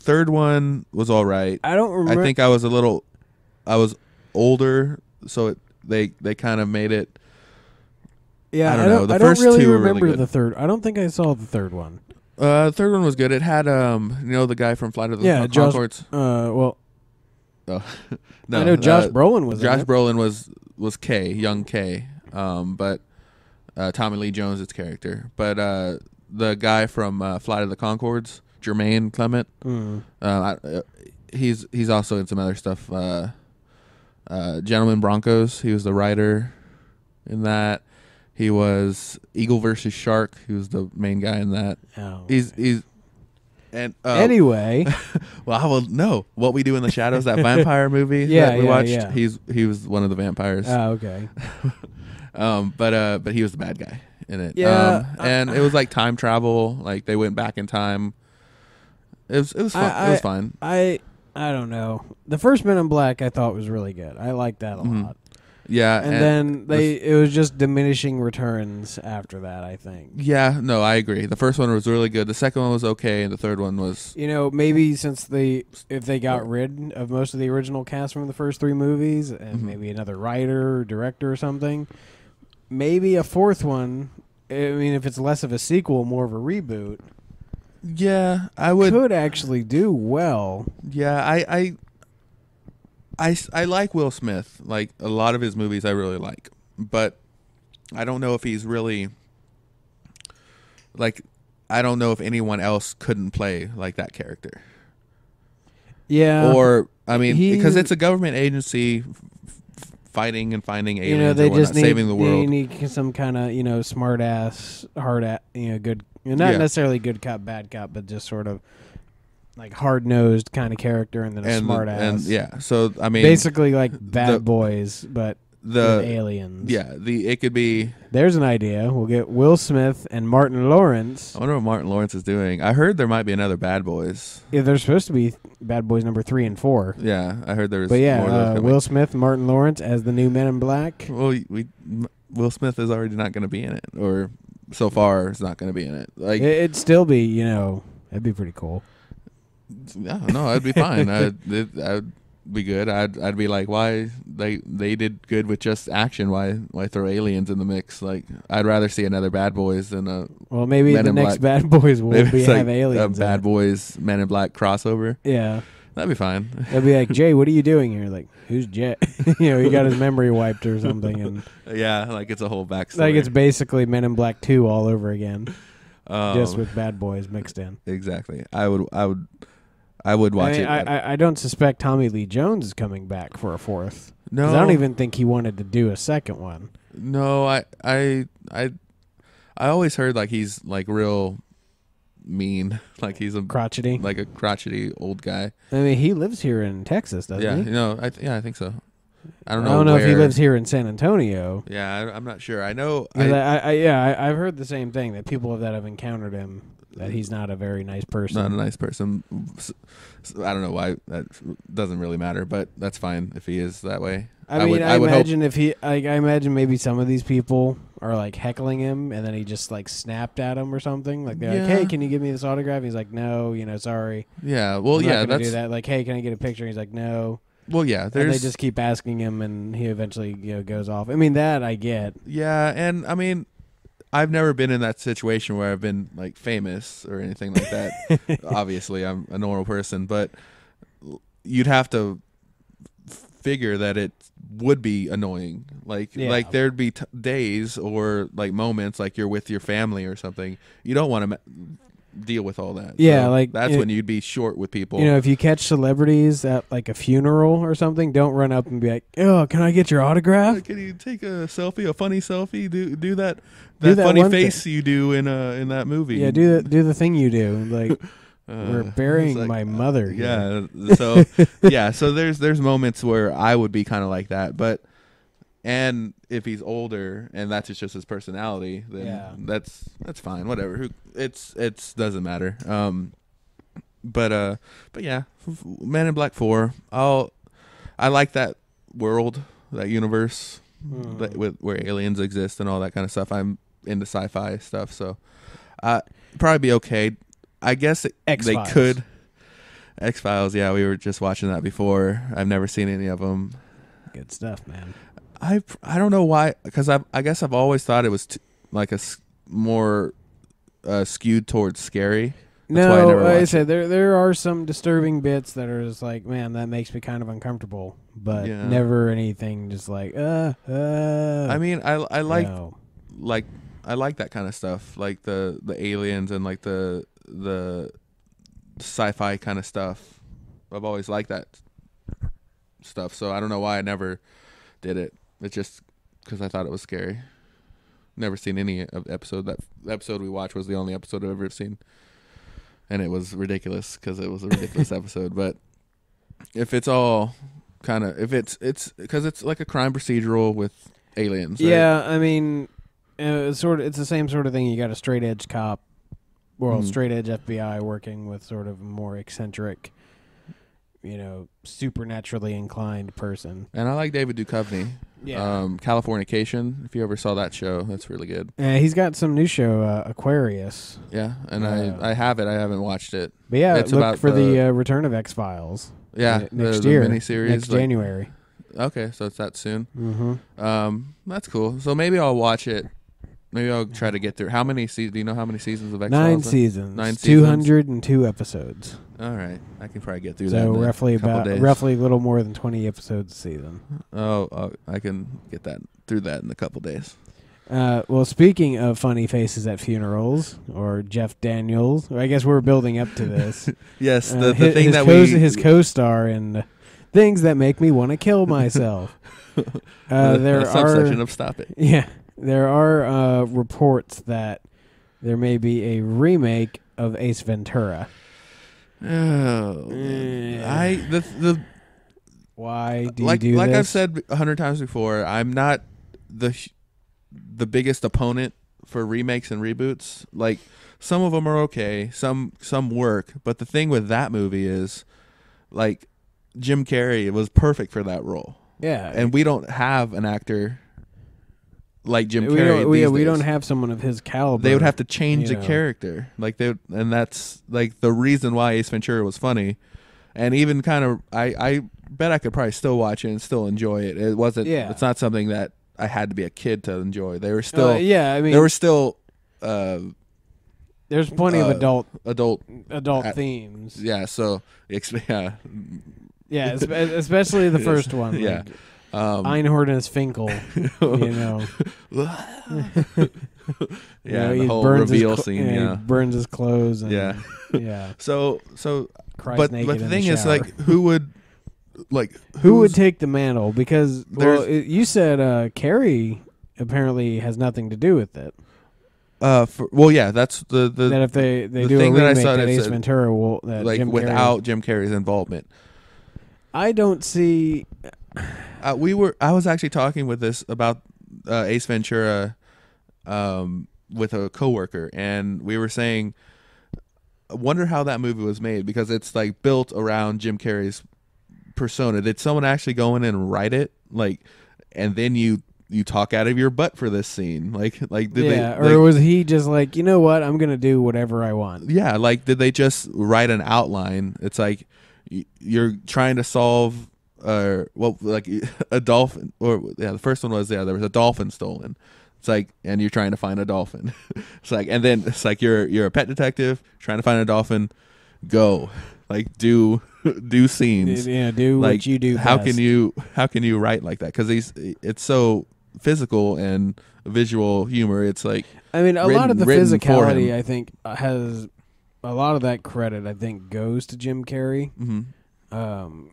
third one was all right. I don't. Remember. I think I was a little. I was older, so it, they they kind of made it. Yeah, I don't, I don't know. The I first don't really two remember were really good. The third. I don't think I saw the third one. Uh, the third one was good. It had um, you know, the guy from Flight of the yeah, Conchords. Uh, well, oh. No, I know Josh uh, Brolin was. Josh in it. Brolin was was K, young K, um, but uh, Tommy Lee Jones, its character. But uh, the guy from uh, Flight of the Conchords, Jermaine Clement, mm. uh, I, uh, he's he's also in some other stuff. Uh, uh, Gentleman Broncos, he was the writer in that. He was Eagle versus Shark. He was the main guy in that. Oh, he's okay. he's. And uh, anyway, well, I will know What We Do in the Shadows, that vampire movie yeah, that we yeah, watched. Yeah. He's he was one of the vampires. Oh, okay. um, but uh, but he was the bad guy in it. Yeah, um, and I, it was like time travel. Like they went back in time. It was it was fun. I, I, it was fine. I I don't know. The first Men in Black I thought was really good. I liked that a mm-hmm. lot. Yeah, and, and then they was, it was just diminishing returns after that, I think. Yeah, no, I agree. The first one was really good. The second one was okay, and the third one was, you know, maybe since they if they got rid of most of the original cast from the first three movies, and mm-hmm. maybe another writer or director or something, maybe a fourth one. I mean, if it's less of a sequel, more of a reboot. Yeah, I would could actually do well. Yeah, I. I I, I like Will Smith. Like, a lot of his movies I really like. But I don't know if he's really... Like, I don't know if anyone else couldn't play, like, that character. Yeah. Or, I mean, he, because it's a government agency f- f- fighting and finding aliens, you know, they just need, saving the world. They need some kind of, you know, smart-ass, hard-ass, you know, good... Not yeah. necessarily good cop, bad cop, but just sort of... Like hard-nosed kind of character, and then a smart-ass. Yeah, so, I mean... Basically like Bad the, Boys, but the aliens. Yeah, the it could be... There's an idea. We'll get Will Smith and Martin Lawrence. I wonder what Martin Lawrence is doing. I heard there might be another Bad Boys. Yeah, there's supposed to be Bad Boys number three and four. Yeah, I heard there was but yeah, more uh, of Will Smith and Martin Lawrence as the new Men in Black. Well, we Will Smith is already not going to be in it, or so far is not going to be in it. Like it, It'd still be, you know... That'd be pretty cool. No, no, I'd be fine. I'd, it, I'd be good. I'd, I'd be like, why they they did good with just action? Why, why throw aliens in the mix? Like, I'd rather see another Bad Boys than a well, maybe Men the next Black. Bad Boys will maybe be have like aliens. A Bad Boys Men in Black crossover. Yeah, that'd be fine. They'd be like, Jay, what are you doing here? Like, who's Jay? You know, he got his memory wiped or something. And yeah, like it's a whole backstory. Like it's basically Men in Black Two all over again, um, just with Bad Boys mixed in. Exactly. I would. I would. I would watch I mean, it. I, I, I don't suspect Tommy Lee Jones is coming back for a fourth. No, I don't even think he wanted to do a second one. No, I, I, I, I always heard like he's like real mean, like he's a crotchety, like a crotchety old guy. I mean, he lives here in Texas, doesn't yeah, he? Yeah, no, I th- yeah, I think so. I don't know. I don't know where. If he lives here in San Antonio. Yeah, I, I'm not sure. I know. I, I, I, yeah, I, I've heard the same thing that people that have encountered him. That he's not a very nice person. Not a nice person. I don't know why. That doesn't really matter, but that's fine if he is that way. I, I mean, would, I, I would imagine hope. if he, like, I imagine maybe some of these people are like heckling him, and then he just like snapped at him or something. Like they're yeah. like, "Hey, can you give me this autograph?" And he's like, "No, you know, sorry." Yeah. Well, I'm yeah. Not that's do that. Like, "Hey, can I get a picture?" And he's like, "No." Well, yeah. There's, and they just keep asking him, and he eventually, you know, goes off. I mean, that I get. Yeah, and I mean. I've never been in that situation where I've been like famous or anything like that. Obviously, I'm a normal person, but you'd have to figure that it would be annoying. Like, yeah. like there'd be t- days or like moments like you're with your family or something. You don't want to ma- deal with all that. Yeah, so like that's it, when you'd be short with people. You know, if you catch celebrities at like a funeral or something, don't run up and be like, "Oh, can I get your autograph? Can you take a selfie, a funny selfie? Do do that." That, do that funny face thing. You do in uh in that movie. Yeah, do the do the thing you do. Like uh, we're burying like, my mother. Uh, yeah. Here. So yeah, so there's there's moments where I would be kind of like that, but and if he's older and that's just his personality, then yeah. that's that's fine. Whatever. Who it's it's doesn't matter. Um, but uh, but yeah, Man in Black Four. I'll I like that world, that universe, mm. that, with where aliens exist and all that kind of stuff. I'm into sci-fi stuff, so uh probably be okay. I guess it, they could X-Files. Yeah, we were just watching that before. I've never seen any of them. Good stuff, man. I I don't know why, because I I guess I've always thought it was t- like a s- more uh, skewed towards scary. That's no, why I never like I said it. there there are some disturbing bits that are just like, man, that makes me kind of uncomfortable, but yeah. never anything just like uh uh. I mean, I I like no. like I like that kind of stuff, like the the aliens and like the the sci-fi kind of stuff. I've always liked that stuff, so I don't know why I never did it. It's just because I thought it was scary. Never seen any of the episode. That episode we watched was the only episode I've ever seen, and it was ridiculous because it was a ridiculous episode. But if it's all kind of, if it's it's because it's like a crime procedural with aliens. Right? Yeah, I mean, it's sort of it's the same sort of thing. You got a straight edge cop, well, mm-hmm. straight edge F B I working with sort of more eccentric, you know, supernaturally inclined person. And I like David Duchovny. Yeah. Um, Californication, if you ever saw that show, that's really good. Yeah, he's got some new show, uh, Aquarius. Yeah, and uh, I, I have it. I haven't watched it. But yeah, it's look about for the, the uh, return of X-Files. Yeah, next the, year, the miniseries, next like, January. Okay, so it's that soon. Mm-hmm. Um, that's cool. So maybe I'll watch it. Maybe I'll try to get through. How many seasons? Do you know how many seasons of X-Files? Nine seasons. Nine seasons. Two hundred and two episodes. All right, I can probably get through so that. So roughly about days. roughly a little more than twenty episodes a season. Oh, uh, I can get that through that in a couple days. Uh, well, speaking of funny faces at funerals, or Jeff Daniels, I guess we're building up to this. yes, uh, the, the his, thing his that co- we his co-star in Things That Make Me Want to Kill Myself. uh, the, there the subsection are of Stop It. Yeah. There are uh, reports that there may be a remake of Ace Ventura. Oh, mm. I the the why do like, you do like this? Like I've said a hundred times before, I'm not the the biggest opponent for remakes and reboots. Like some of them are okay, some some work, but the thing with that movie is, like Jim Carrey was perfect for that role. Yeah, and we don't have an actor. Like Jim we Carrey, don't, we, we don't have someone of his caliber. They would have to change the know. character, like they, would, and that's like the reason why Ace Ventura was funny, and even kind of, I, I bet I could probably still watch it and still enjoy it. It wasn't, yeah. It's not something that I had to be a kid to enjoy. They were still, uh, yeah, I mean, there were still, uh, there's plenty uh, of adult, adult, adult uh, themes. Yeah, so yeah, yeah, especially the first one. Like, yeah. Um, Einhorn as Finkel, you know. yeah, you know, the whole reveal cl- scene. Yeah, yeah. He burns his clothes. And, yeah, yeah. So, so, Christ but but the thing the is, like, who would, like, who would take the mantle? Because well, it, you said uh, Carrey apparently has nothing to do with it. Uh, for, well, yeah, that's the the that if they they the do thing a remake that I saw that Ace said, Ventura will that like Jim without Carrey, Jim Carrey's involvement. I don't see. Uh, we were. I was actually talking with this about uh, Ace Ventura um, with a coworker, and we were saying, I wonder how that movie was made because it's like built around Jim Carrey's persona. Did someone actually go in and write it, like, and then you you talk out of your butt for this scene, like, like did yeah, they, or like, was he just like, you know what, I'm gonna do whatever I want? Yeah, like, did they just write an outline? It's like y- you're trying to solve. Or uh, well, like a dolphin, or yeah, the first one was yeah, there was a dolphin stolen. It's like, and you're trying to find a dolphin. It's like, and then it's like you're you're a pet detective trying to find a dolphin. Go, like do do scenes, yeah, do like, what you do. How best. can you how can you write like that? Because he's it's so physical and visual humor. It's like I mean, a written, lot of the physicality I think has a lot of that credit. I think goes to Jim Carrey. Mm-hmm. Um.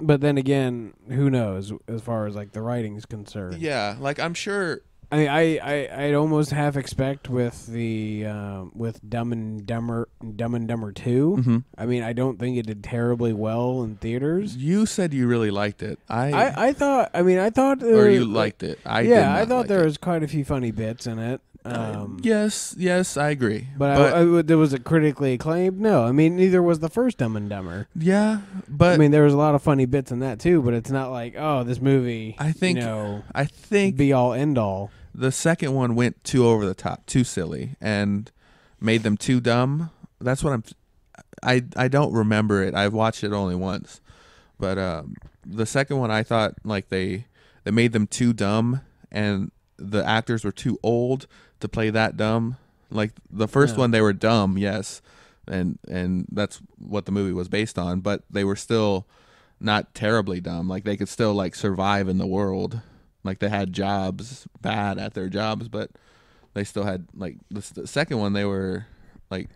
But then again, who knows as far as like the writing's concerned? Yeah, like I'm sure. I mean, I I I'd almost half expect with the um, with Dumb and Dumber Dumb and Dumber Two. Mm-hmm. I mean, I don't think it did terribly well in theaters. You said you really liked it. I I, I thought. I mean, I thought. Uh, or you liked it? I yeah. Did not I thought like there it. was quite a few funny bits in it. Um, uh, yes, yes, I agree. But, but I, I, there was it critically acclaimed? No, I mean neither was the first Dumb and Dumber. Yeah, but I mean there was a lot of funny bits in that too. But it's not like oh, this movie. I think. You know, I think be all end all. The second one went too over the top, too silly, and made them too dumb. That's what I'm. I I don't remember it. I've watched it only once, but um, the second one I thought like they they made them too dumb and. The actors were too old to play that dumb. Like the first yeah. one, they were dumb, yes, and and that's what the movie was based on, but they were still not terribly dumb. Like, they could still, like, survive in the world. Like, they had jobs, bad at their jobs, but they still had, like, the, the second one, they were, like,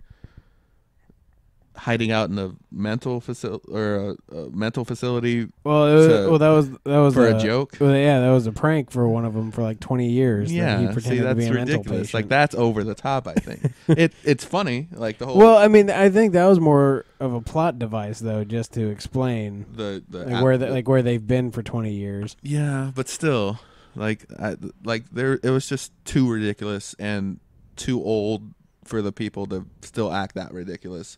hiding out in the mental facility or a, a mental facility. Well, it was, to, well, that was that was for a, a joke. Well, yeah, that was a prank for one of them for like twenty years. Yeah, that he see, that's to be ridiculous. Like, that's over the top. I think it it's funny. Like the whole. Well, I mean, I think that was more of a plot device though, just to explain the, the like, where the, like where they've been for twenty years. Yeah, but still, like I, like there, it was just too ridiculous and too old for the people to still act that ridiculous.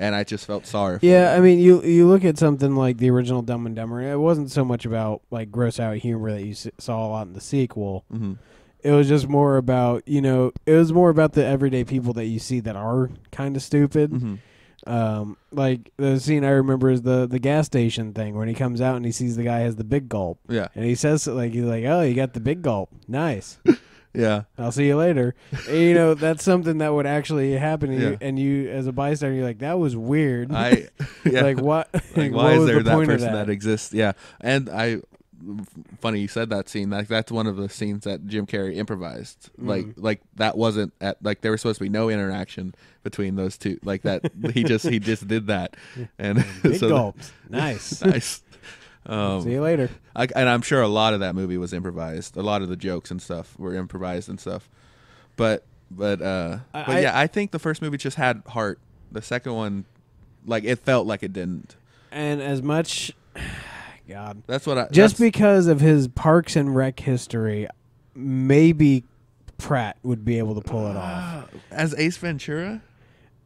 And I just felt sorry for Yeah, them. I mean, you you look at something like the original Dumb and Dumber, it wasn't so much about, like, gross-out humor that you s- saw a lot in the sequel. Mm-hmm. It was just more about, you know, it was more about the everyday people that you see that are kind of stupid. Mm-hmm. Um, like, the scene I remember is the, the gas station thing, when he comes out and he sees the guy has the big gulp. Yeah. And he says, like, he's like, oh, you got the big gulp. Nice. Yeah, I'll see you later. And, you know, that's something that would actually happen, and, yeah. you, and you, as a bystander, you're like, "That was weird." I yeah. like what? Like, like, why what is there the that person that? that exists? Yeah, and I, funny you said that scene. Like, that's one of the scenes that Jim Carrey improvised. Mm. Like, like that wasn't at, like there was supposed to be no interaction between those two. Like that, he just he just did that, and big so gulps. That, nice, nice. Um, see you later. I, and I'm sure a lot of that movie was improvised. A lot of the jokes and stuff were improvised and stuff. But but uh, I, but yeah, I, I think the first movie just had heart. The second one, like, it felt like it didn't. And as much, God, that's what I just because of his Parks and Rec history, maybe Pratt would be able to pull it off uh, as Ace Ventura.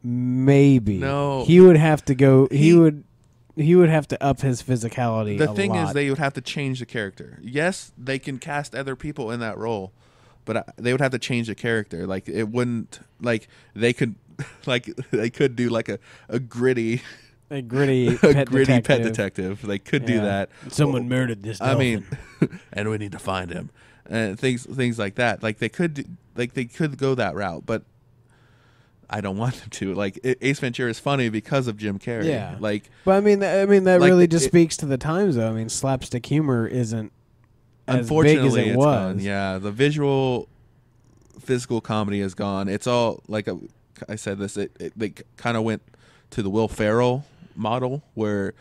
Maybe no, he would have to go. He, he would. He would have to up his physicality a lot. The thing is, they would have to change the character. Yes, they can cast other people in that role, but I, they would have to change the character. Like, it wouldn't, like, they could, like, they could do, like, a, a gritty... A gritty a pet gritty detective. pet detective. They could yeah. do that. Someone well, murdered this dolphin. I mean, and we need to find him. And things things like that. Like, they could do, like they could go that route, but I don't want them to. Like, Ace Ventura is funny because of Jim Carrey. Yeah. Like, but I mean, I mean that like really just it, speaks to the times, though. I mean, slapstick humor isn't as big as it it's was. Gone. Yeah, the visual, physical comedy is gone. It's all like a, I said this. It, it they kind of went to the Will Ferrell model where,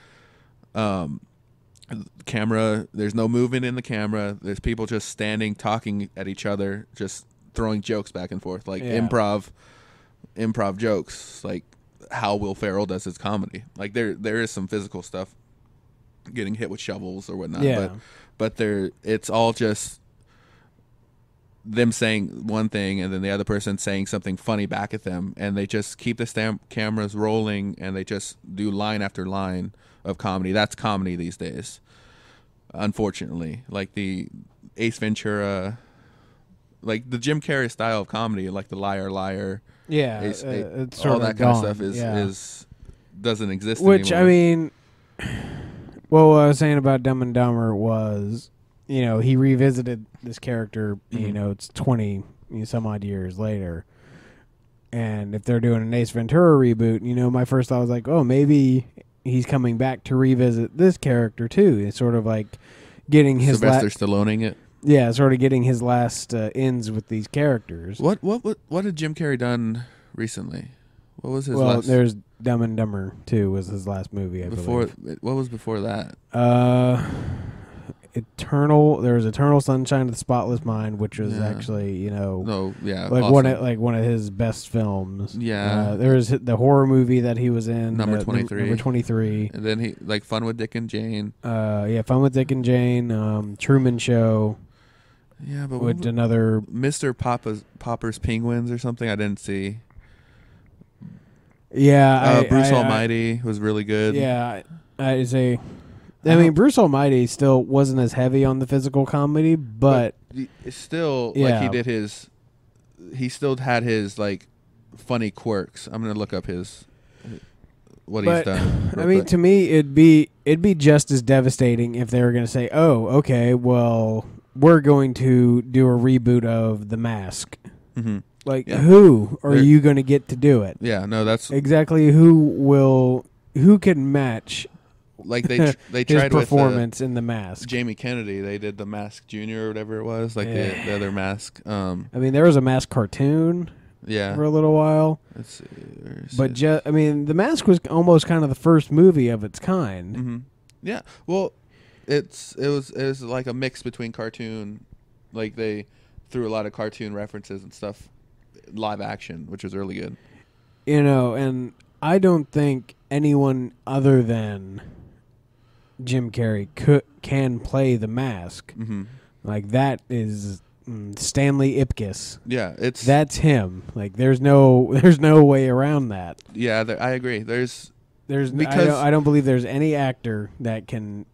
um, camera. There's no movement in the camera. There's people just standing, talking at each other, just throwing jokes back and forth, like yeah. improv. improv jokes, like how Will Ferrell does his comedy. Like there there is some physical stuff, getting hit with shovels or whatnot, yeah. but but there it's all just them saying one thing and then the other person saying something funny back at them, and they just keep the stamp cameras rolling and they just do line after line of comedy. That's comedy these days, unfortunately. Like the Ace Ventura, like the Jim Carrey style of comedy, like the Liar Liar, yeah, it's, it, uh, it's all that gone. kind of stuff is, yeah. is doesn't exist Which, anymore. Which, I mean, well, what I was saying about Dumb and Dumber was, you know, he revisited this character, mm-hmm. you know, it's twenty you know, some odd years later. And if they're doing an Ace Ventura reboot, you know, my first thought was like, oh, maybe he's coming back to revisit this character, too. It's sort of like getting his... Sylvester la- Stalloneing it. Yeah, sort of getting his last uh, ends with these characters. What what what what had Jim Carrey done recently? What was his well, last? Well, there's Dumb and Dumber two was his last movie, I before, believe. What was before that? Uh, Eternal. There was Eternal Sunshine of the Spotless Mind, which was yeah. actually, you know, no, yeah, like awesome. one of, like one of his best films. Yeah, uh, there was the horror movie that he was in, number uh, twenty three, number twenty three, and then he like Fun with Dick and Jane. Uh, yeah, Fun with Dick and Jane, um, Truman Show. Yeah, but with another Mister Papa's Popper's Penguins or something I didn't see. Yeah, uh, I, Bruce I, Almighty I, was really good. Yeah, I, I say. I, I mean, Bruce Almighty still wasn't as heavy on the physical comedy, but, but it's still yeah. like he did his. He still had his like funny quirks. I'm gonna look up his what but, he's done. I mean, quick. to me, it'd be it'd be just as devastating if they were gonna say, "Oh, okay, well." We're going to do a reboot of The Mask. Mm-hmm. Like, yeah. who are They're, you going to get to do it? Yeah, no, that's... Exactly who will... Who can match like they tr they his tried performance with, uh, in The Mask? Jamie Kennedy, they did The Mask Junior or whatever it was, like yeah. the, the other Mask. Um, I mean, there was a Mask cartoon yeah. for a little while. Let's see. But, just, I mean, The Mask was almost kind of the first movie of its kind. Mm-hmm. Yeah, well, it's it was, it was like a mix between cartoon, like they threw a lot of cartoon references and stuff, live action, which was really good. You know, and I don't think anyone other than Jim Carrey could, can play The Mask. Mm-hmm. Like, that is mm, Stanley Ipkiss. Yeah, it's that's him. Like, there's no there's no way around that. Yeah, there, I agree. There's there's because I don't, I don't believe there's any actor that can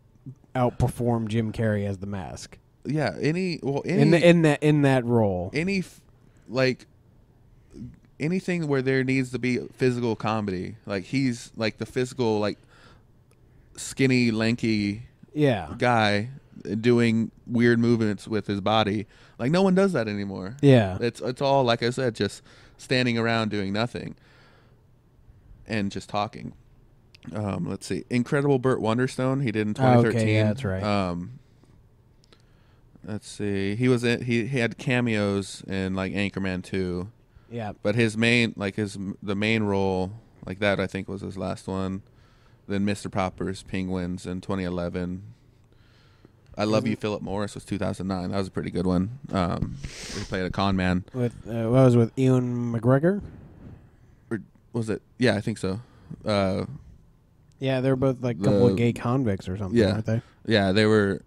outperform Jim Carrey as The Mask. Yeah, any well any, in the, in that in that role. Any like. Anything where there needs to be physical comedy, like he's like the physical, like skinny, lanky, yeah, guy doing weird movements with his body. Like no one does that anymore. Yeah, it's it's all, like I said, just standing around doing nothing and just talking. Um, let's see, Incredible Burt Wonderstone. He did in twenty thirteen. Oh, okay, yeah, that's right. Um, let's see, he was in, he, he had cameos in like Anchorman two. Yeah, but his main, like his the main role, like that, I think was his last one. Then Mister Popper's Penguins in twenty eleven. I Love mm-hmm. You, Philip Morris was two thousand nine. That was a pretty good one. Um, he played a con man. With uh, what was it, with Ewan McGregor? Or was it? Yeah, I think so. Uh, yeah, they were both like a couple of gay convicts or something, yeah, weren't they? Yeah, they were.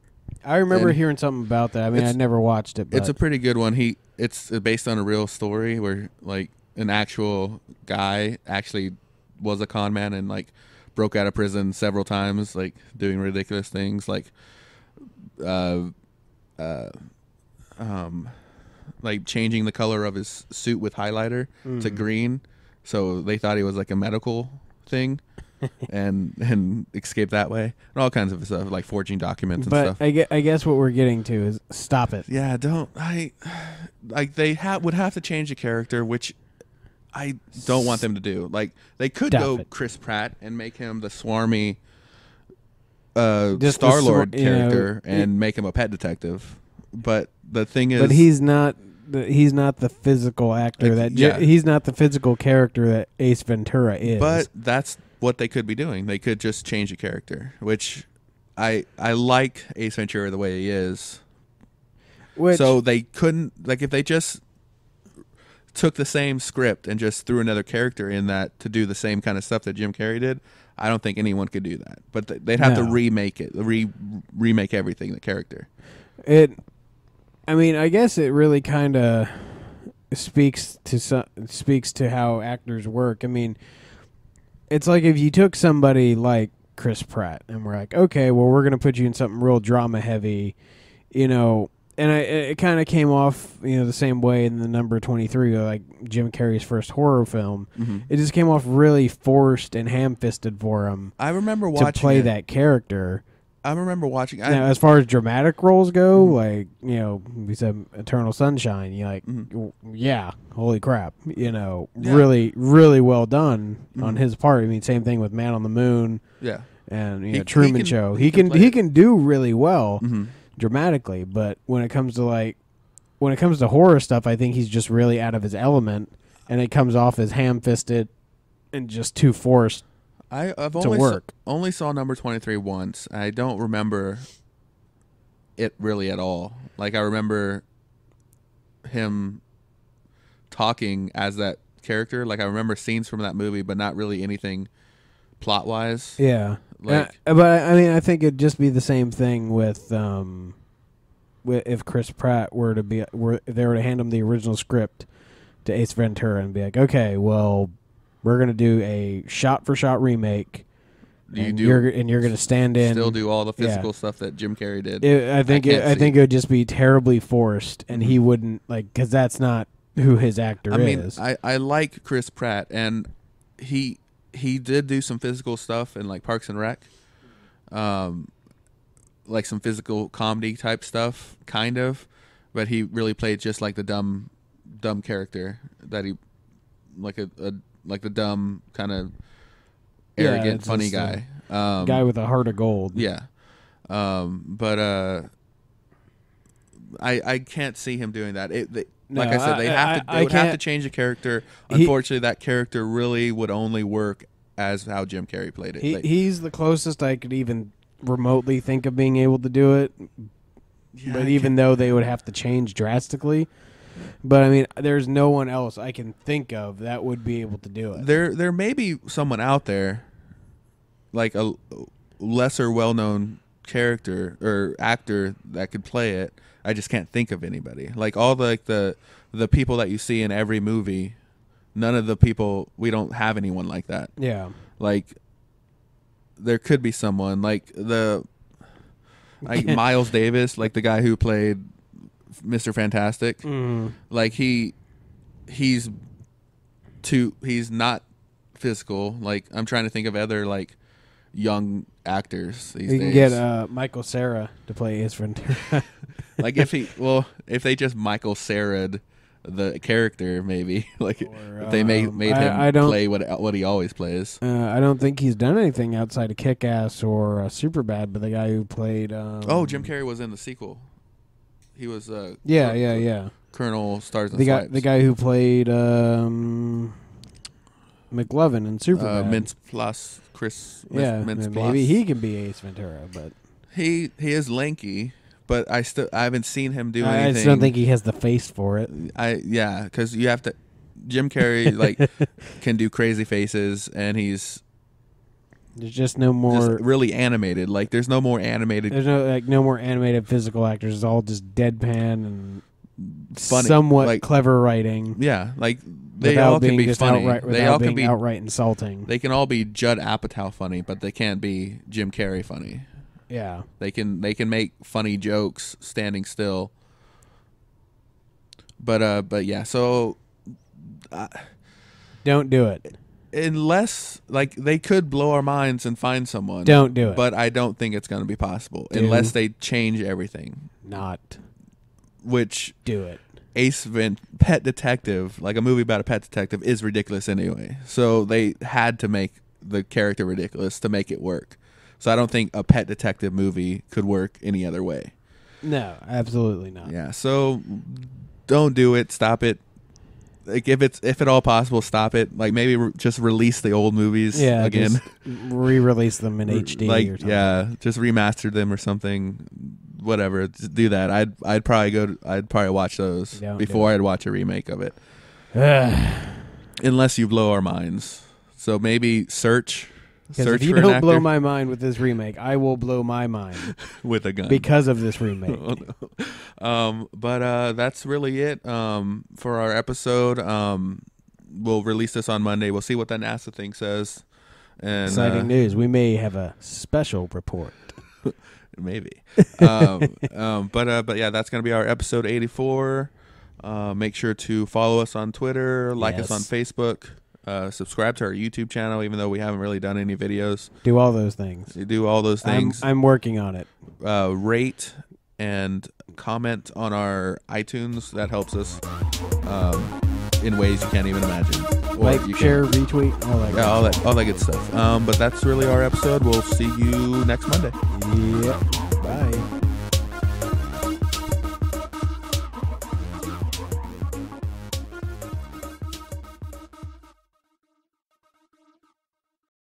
I remember and hearing something about that. I mean, I never watched it. But. It's a pretty good one. He it's based on a real story where like an actual guy actually was a con man and like broke out of prison several times, like doing ridiculous things, like uh, uh, um, like changing the color of his suit with highlighter mm. to green, so they thought he was like a medical thing. and and escape that way and all kinds of stuff, like forging documents and but stuff. I, gu I guess what we're getting to is stop it. Yeah, don't I like they ha would have to change the character, which I don't want them to do. Like they could stop go it. Chris Pratt and make him the swarmy uh, Star Lord sw character, you know, and make him a pet detective. But the thing is, but he's not. The, he's not the physical actor that. Yeah. He's not the physical character that Ace Ventura is. But that's what they could be doing. They could just change a character, which I I like Ace Ventura the way he is. Which, so they couldn't, like if they just took the same script and just threw another character in that to do the same kind of stuff that Jim Carrey did, I don't think anyone could do that. But th they'd have no. to remake it, re remake everything, the character. It, I mean, I guess it really kind of speaks to some, speaks to how actors work. I mean, it's like if you took somebody like Chris Pratt and we're like, okay, well, we're going to put you in something real drama heavy, you know, and I, it kind of came off, you know, the same way in the number twenty-three, like Jim Carrey's first horror film. Mm-hmm. It just came off really forced and ham-fisted for him. I remember watching to play it. that character. I remember watching. I now, as far as dramatic roles go, mm-hmm. like, you know, we said Eternal Sunshine, you like, mm-hmm. yeah, holy crap, you know, yeah. really, really well done mm-hmm. on his part. I mean, same thing with Man on the Moon, yeah, and you he, know Truman he can, Show. He, he can, can he can do really well mm-hmm. dramatically, but when it comes to like, when it comes to horror stuff, I think he's just really out of his element, and it comes off as ham-fisted and just too forced. I, I've only saw, only saw number twenty-three once. I don't remember it really at all. Like, I remember him talking as that character. Like, I remember scenes from that movie, but not really anything plot-wise. Yeah. Like, I, but, I mean, I think it'd just be the same thing with, um, with if Chris Pratt were to be, were, if they were to hand him the original script to Ace Ventura and be like, okay, well... we're gonna do a shot-for-shot remake. You and do, you're, and you're gonna stand in, still do all the physical yeah. stuff that Jim Carrey did. It, I think I, it, I think it would just be terribly forced, and he wouldn't like because that's not who his actor I is. I mean, I I like Chris Pratt, and he he did do some physical stuff in like Parks and Rec, um, like some physical comedy type stuff, kind of, but he really played just like the dumb dumb character that he, like a, a like the dumb kind of arrogant, yeah, funny guy, um, guy with a heart of gold. Yeah, um, but uh, I I can't see him doing that. It, they, no, like I said, they I, have to. I, they I would have to change the character. Unfortunately, he, that character really would only work as how Jim Carrey played it. He, like, he's the closest I could even remotely think of being able to do it. Yeah, but I even though they would have to change drastically. But, I mean, there's no one else I can think of that would be able to do it. There there may be someone out there, like a lesser well-known character or actor that could play it. I just can't think of anybody. Like, all the, like the the people that you see in every movie, none of the people, we don't have anyone like that. Yeah. Like, there could be someone. Like, the like Miles Davis, like the guy who played Mister Fantastic, mm. like he he's too he's not physical. Like, I'm trying to think of other like young actors these you days. You can get uh, Michael Cera to play Ace Ventura. Like if he well if they just Michael Cera'd the character, maybe like or, uh, they made made him I, I play what what he always plays. Uh, I don't think he's done anything outside of Kick-Ass or uh, Superbad, but the guy who played um, oh Jim Carrey was in the sequel. He was uh yeah yeah yeah Colonel Stars and the Stripes. Guy the guy who played um, McLovin in Superman. Uh, Mintz Plus Chris. Yeah, Mintz maybe Plus. He can be Ace Ventura, but he he is lanky, but I still I haven't seen him do I anything. I just don't think he has the face for it. I yeah, because you have to. Jim Carrey like can do crazy faces, and he's. There's just no more just really animated. Like there's no more animated. There's no like no more animated physical actors. It's all just deadpan and funny, somewhat like, clever writing. Yeah, like they all can be funny. Outright, they all can be outright insulting. They can all be Judd Apatow funny, but they can't be Jim Carrey funny. Yeah, they can they can make funny jokes standing still. But uh, but yeah, so uh, don't do it. Unless, like, they could blow our minds and find someone. Don't do it. But I don't think it's going to be possible do unless they change everything. Not. Which. Do it. Ace Vent, Pet Detective, like a movie about a pet detective, is ridiculous anyway. So they had to make the character ridiculous to make it work. So I don't think a pet detective movie could work any other way. No, absolutely not. Yeah, so don't do it. Stop it. Like if it's if at all possible, stop it. Like maybe re just release the old movies yeah, again. Re-release them in H D. Like or something. Yeah, just remaster them or something. Whatever, just do that. I'd I'd probably go. To, I'd probably watch those Don't before I'd watch a remake of it. Unless you blow our minds. So maybe search. Search if you for don't an actor. Blow my mind with this remake, I will blow my mind with a gun because of this remake. Oh, no. um, but uh, that's really it um, for our episode. Um, we'll release this on Monday. We'll see what that NASA thing says. And, exciting uh, news! We may have a special report. Maybe. um, um, but uh, but yeah, that's gonna be our episode eighty-four. Uh, make sure to follow us on Twitter, like yes. us on Facebook. Uh, subscribe to our YouTube channel, even though we haven't really done any videos. Do all those things. You do all those things. I'm, I'm working on it. Uh, rate and comment on our iTunes. That helps us um, in ways you can't even imagine. Or like, you share, can. retweet, all that. Yeah, all that, all that good stuff. Um, but that's really our episode. We'll see you next Monday. Yep.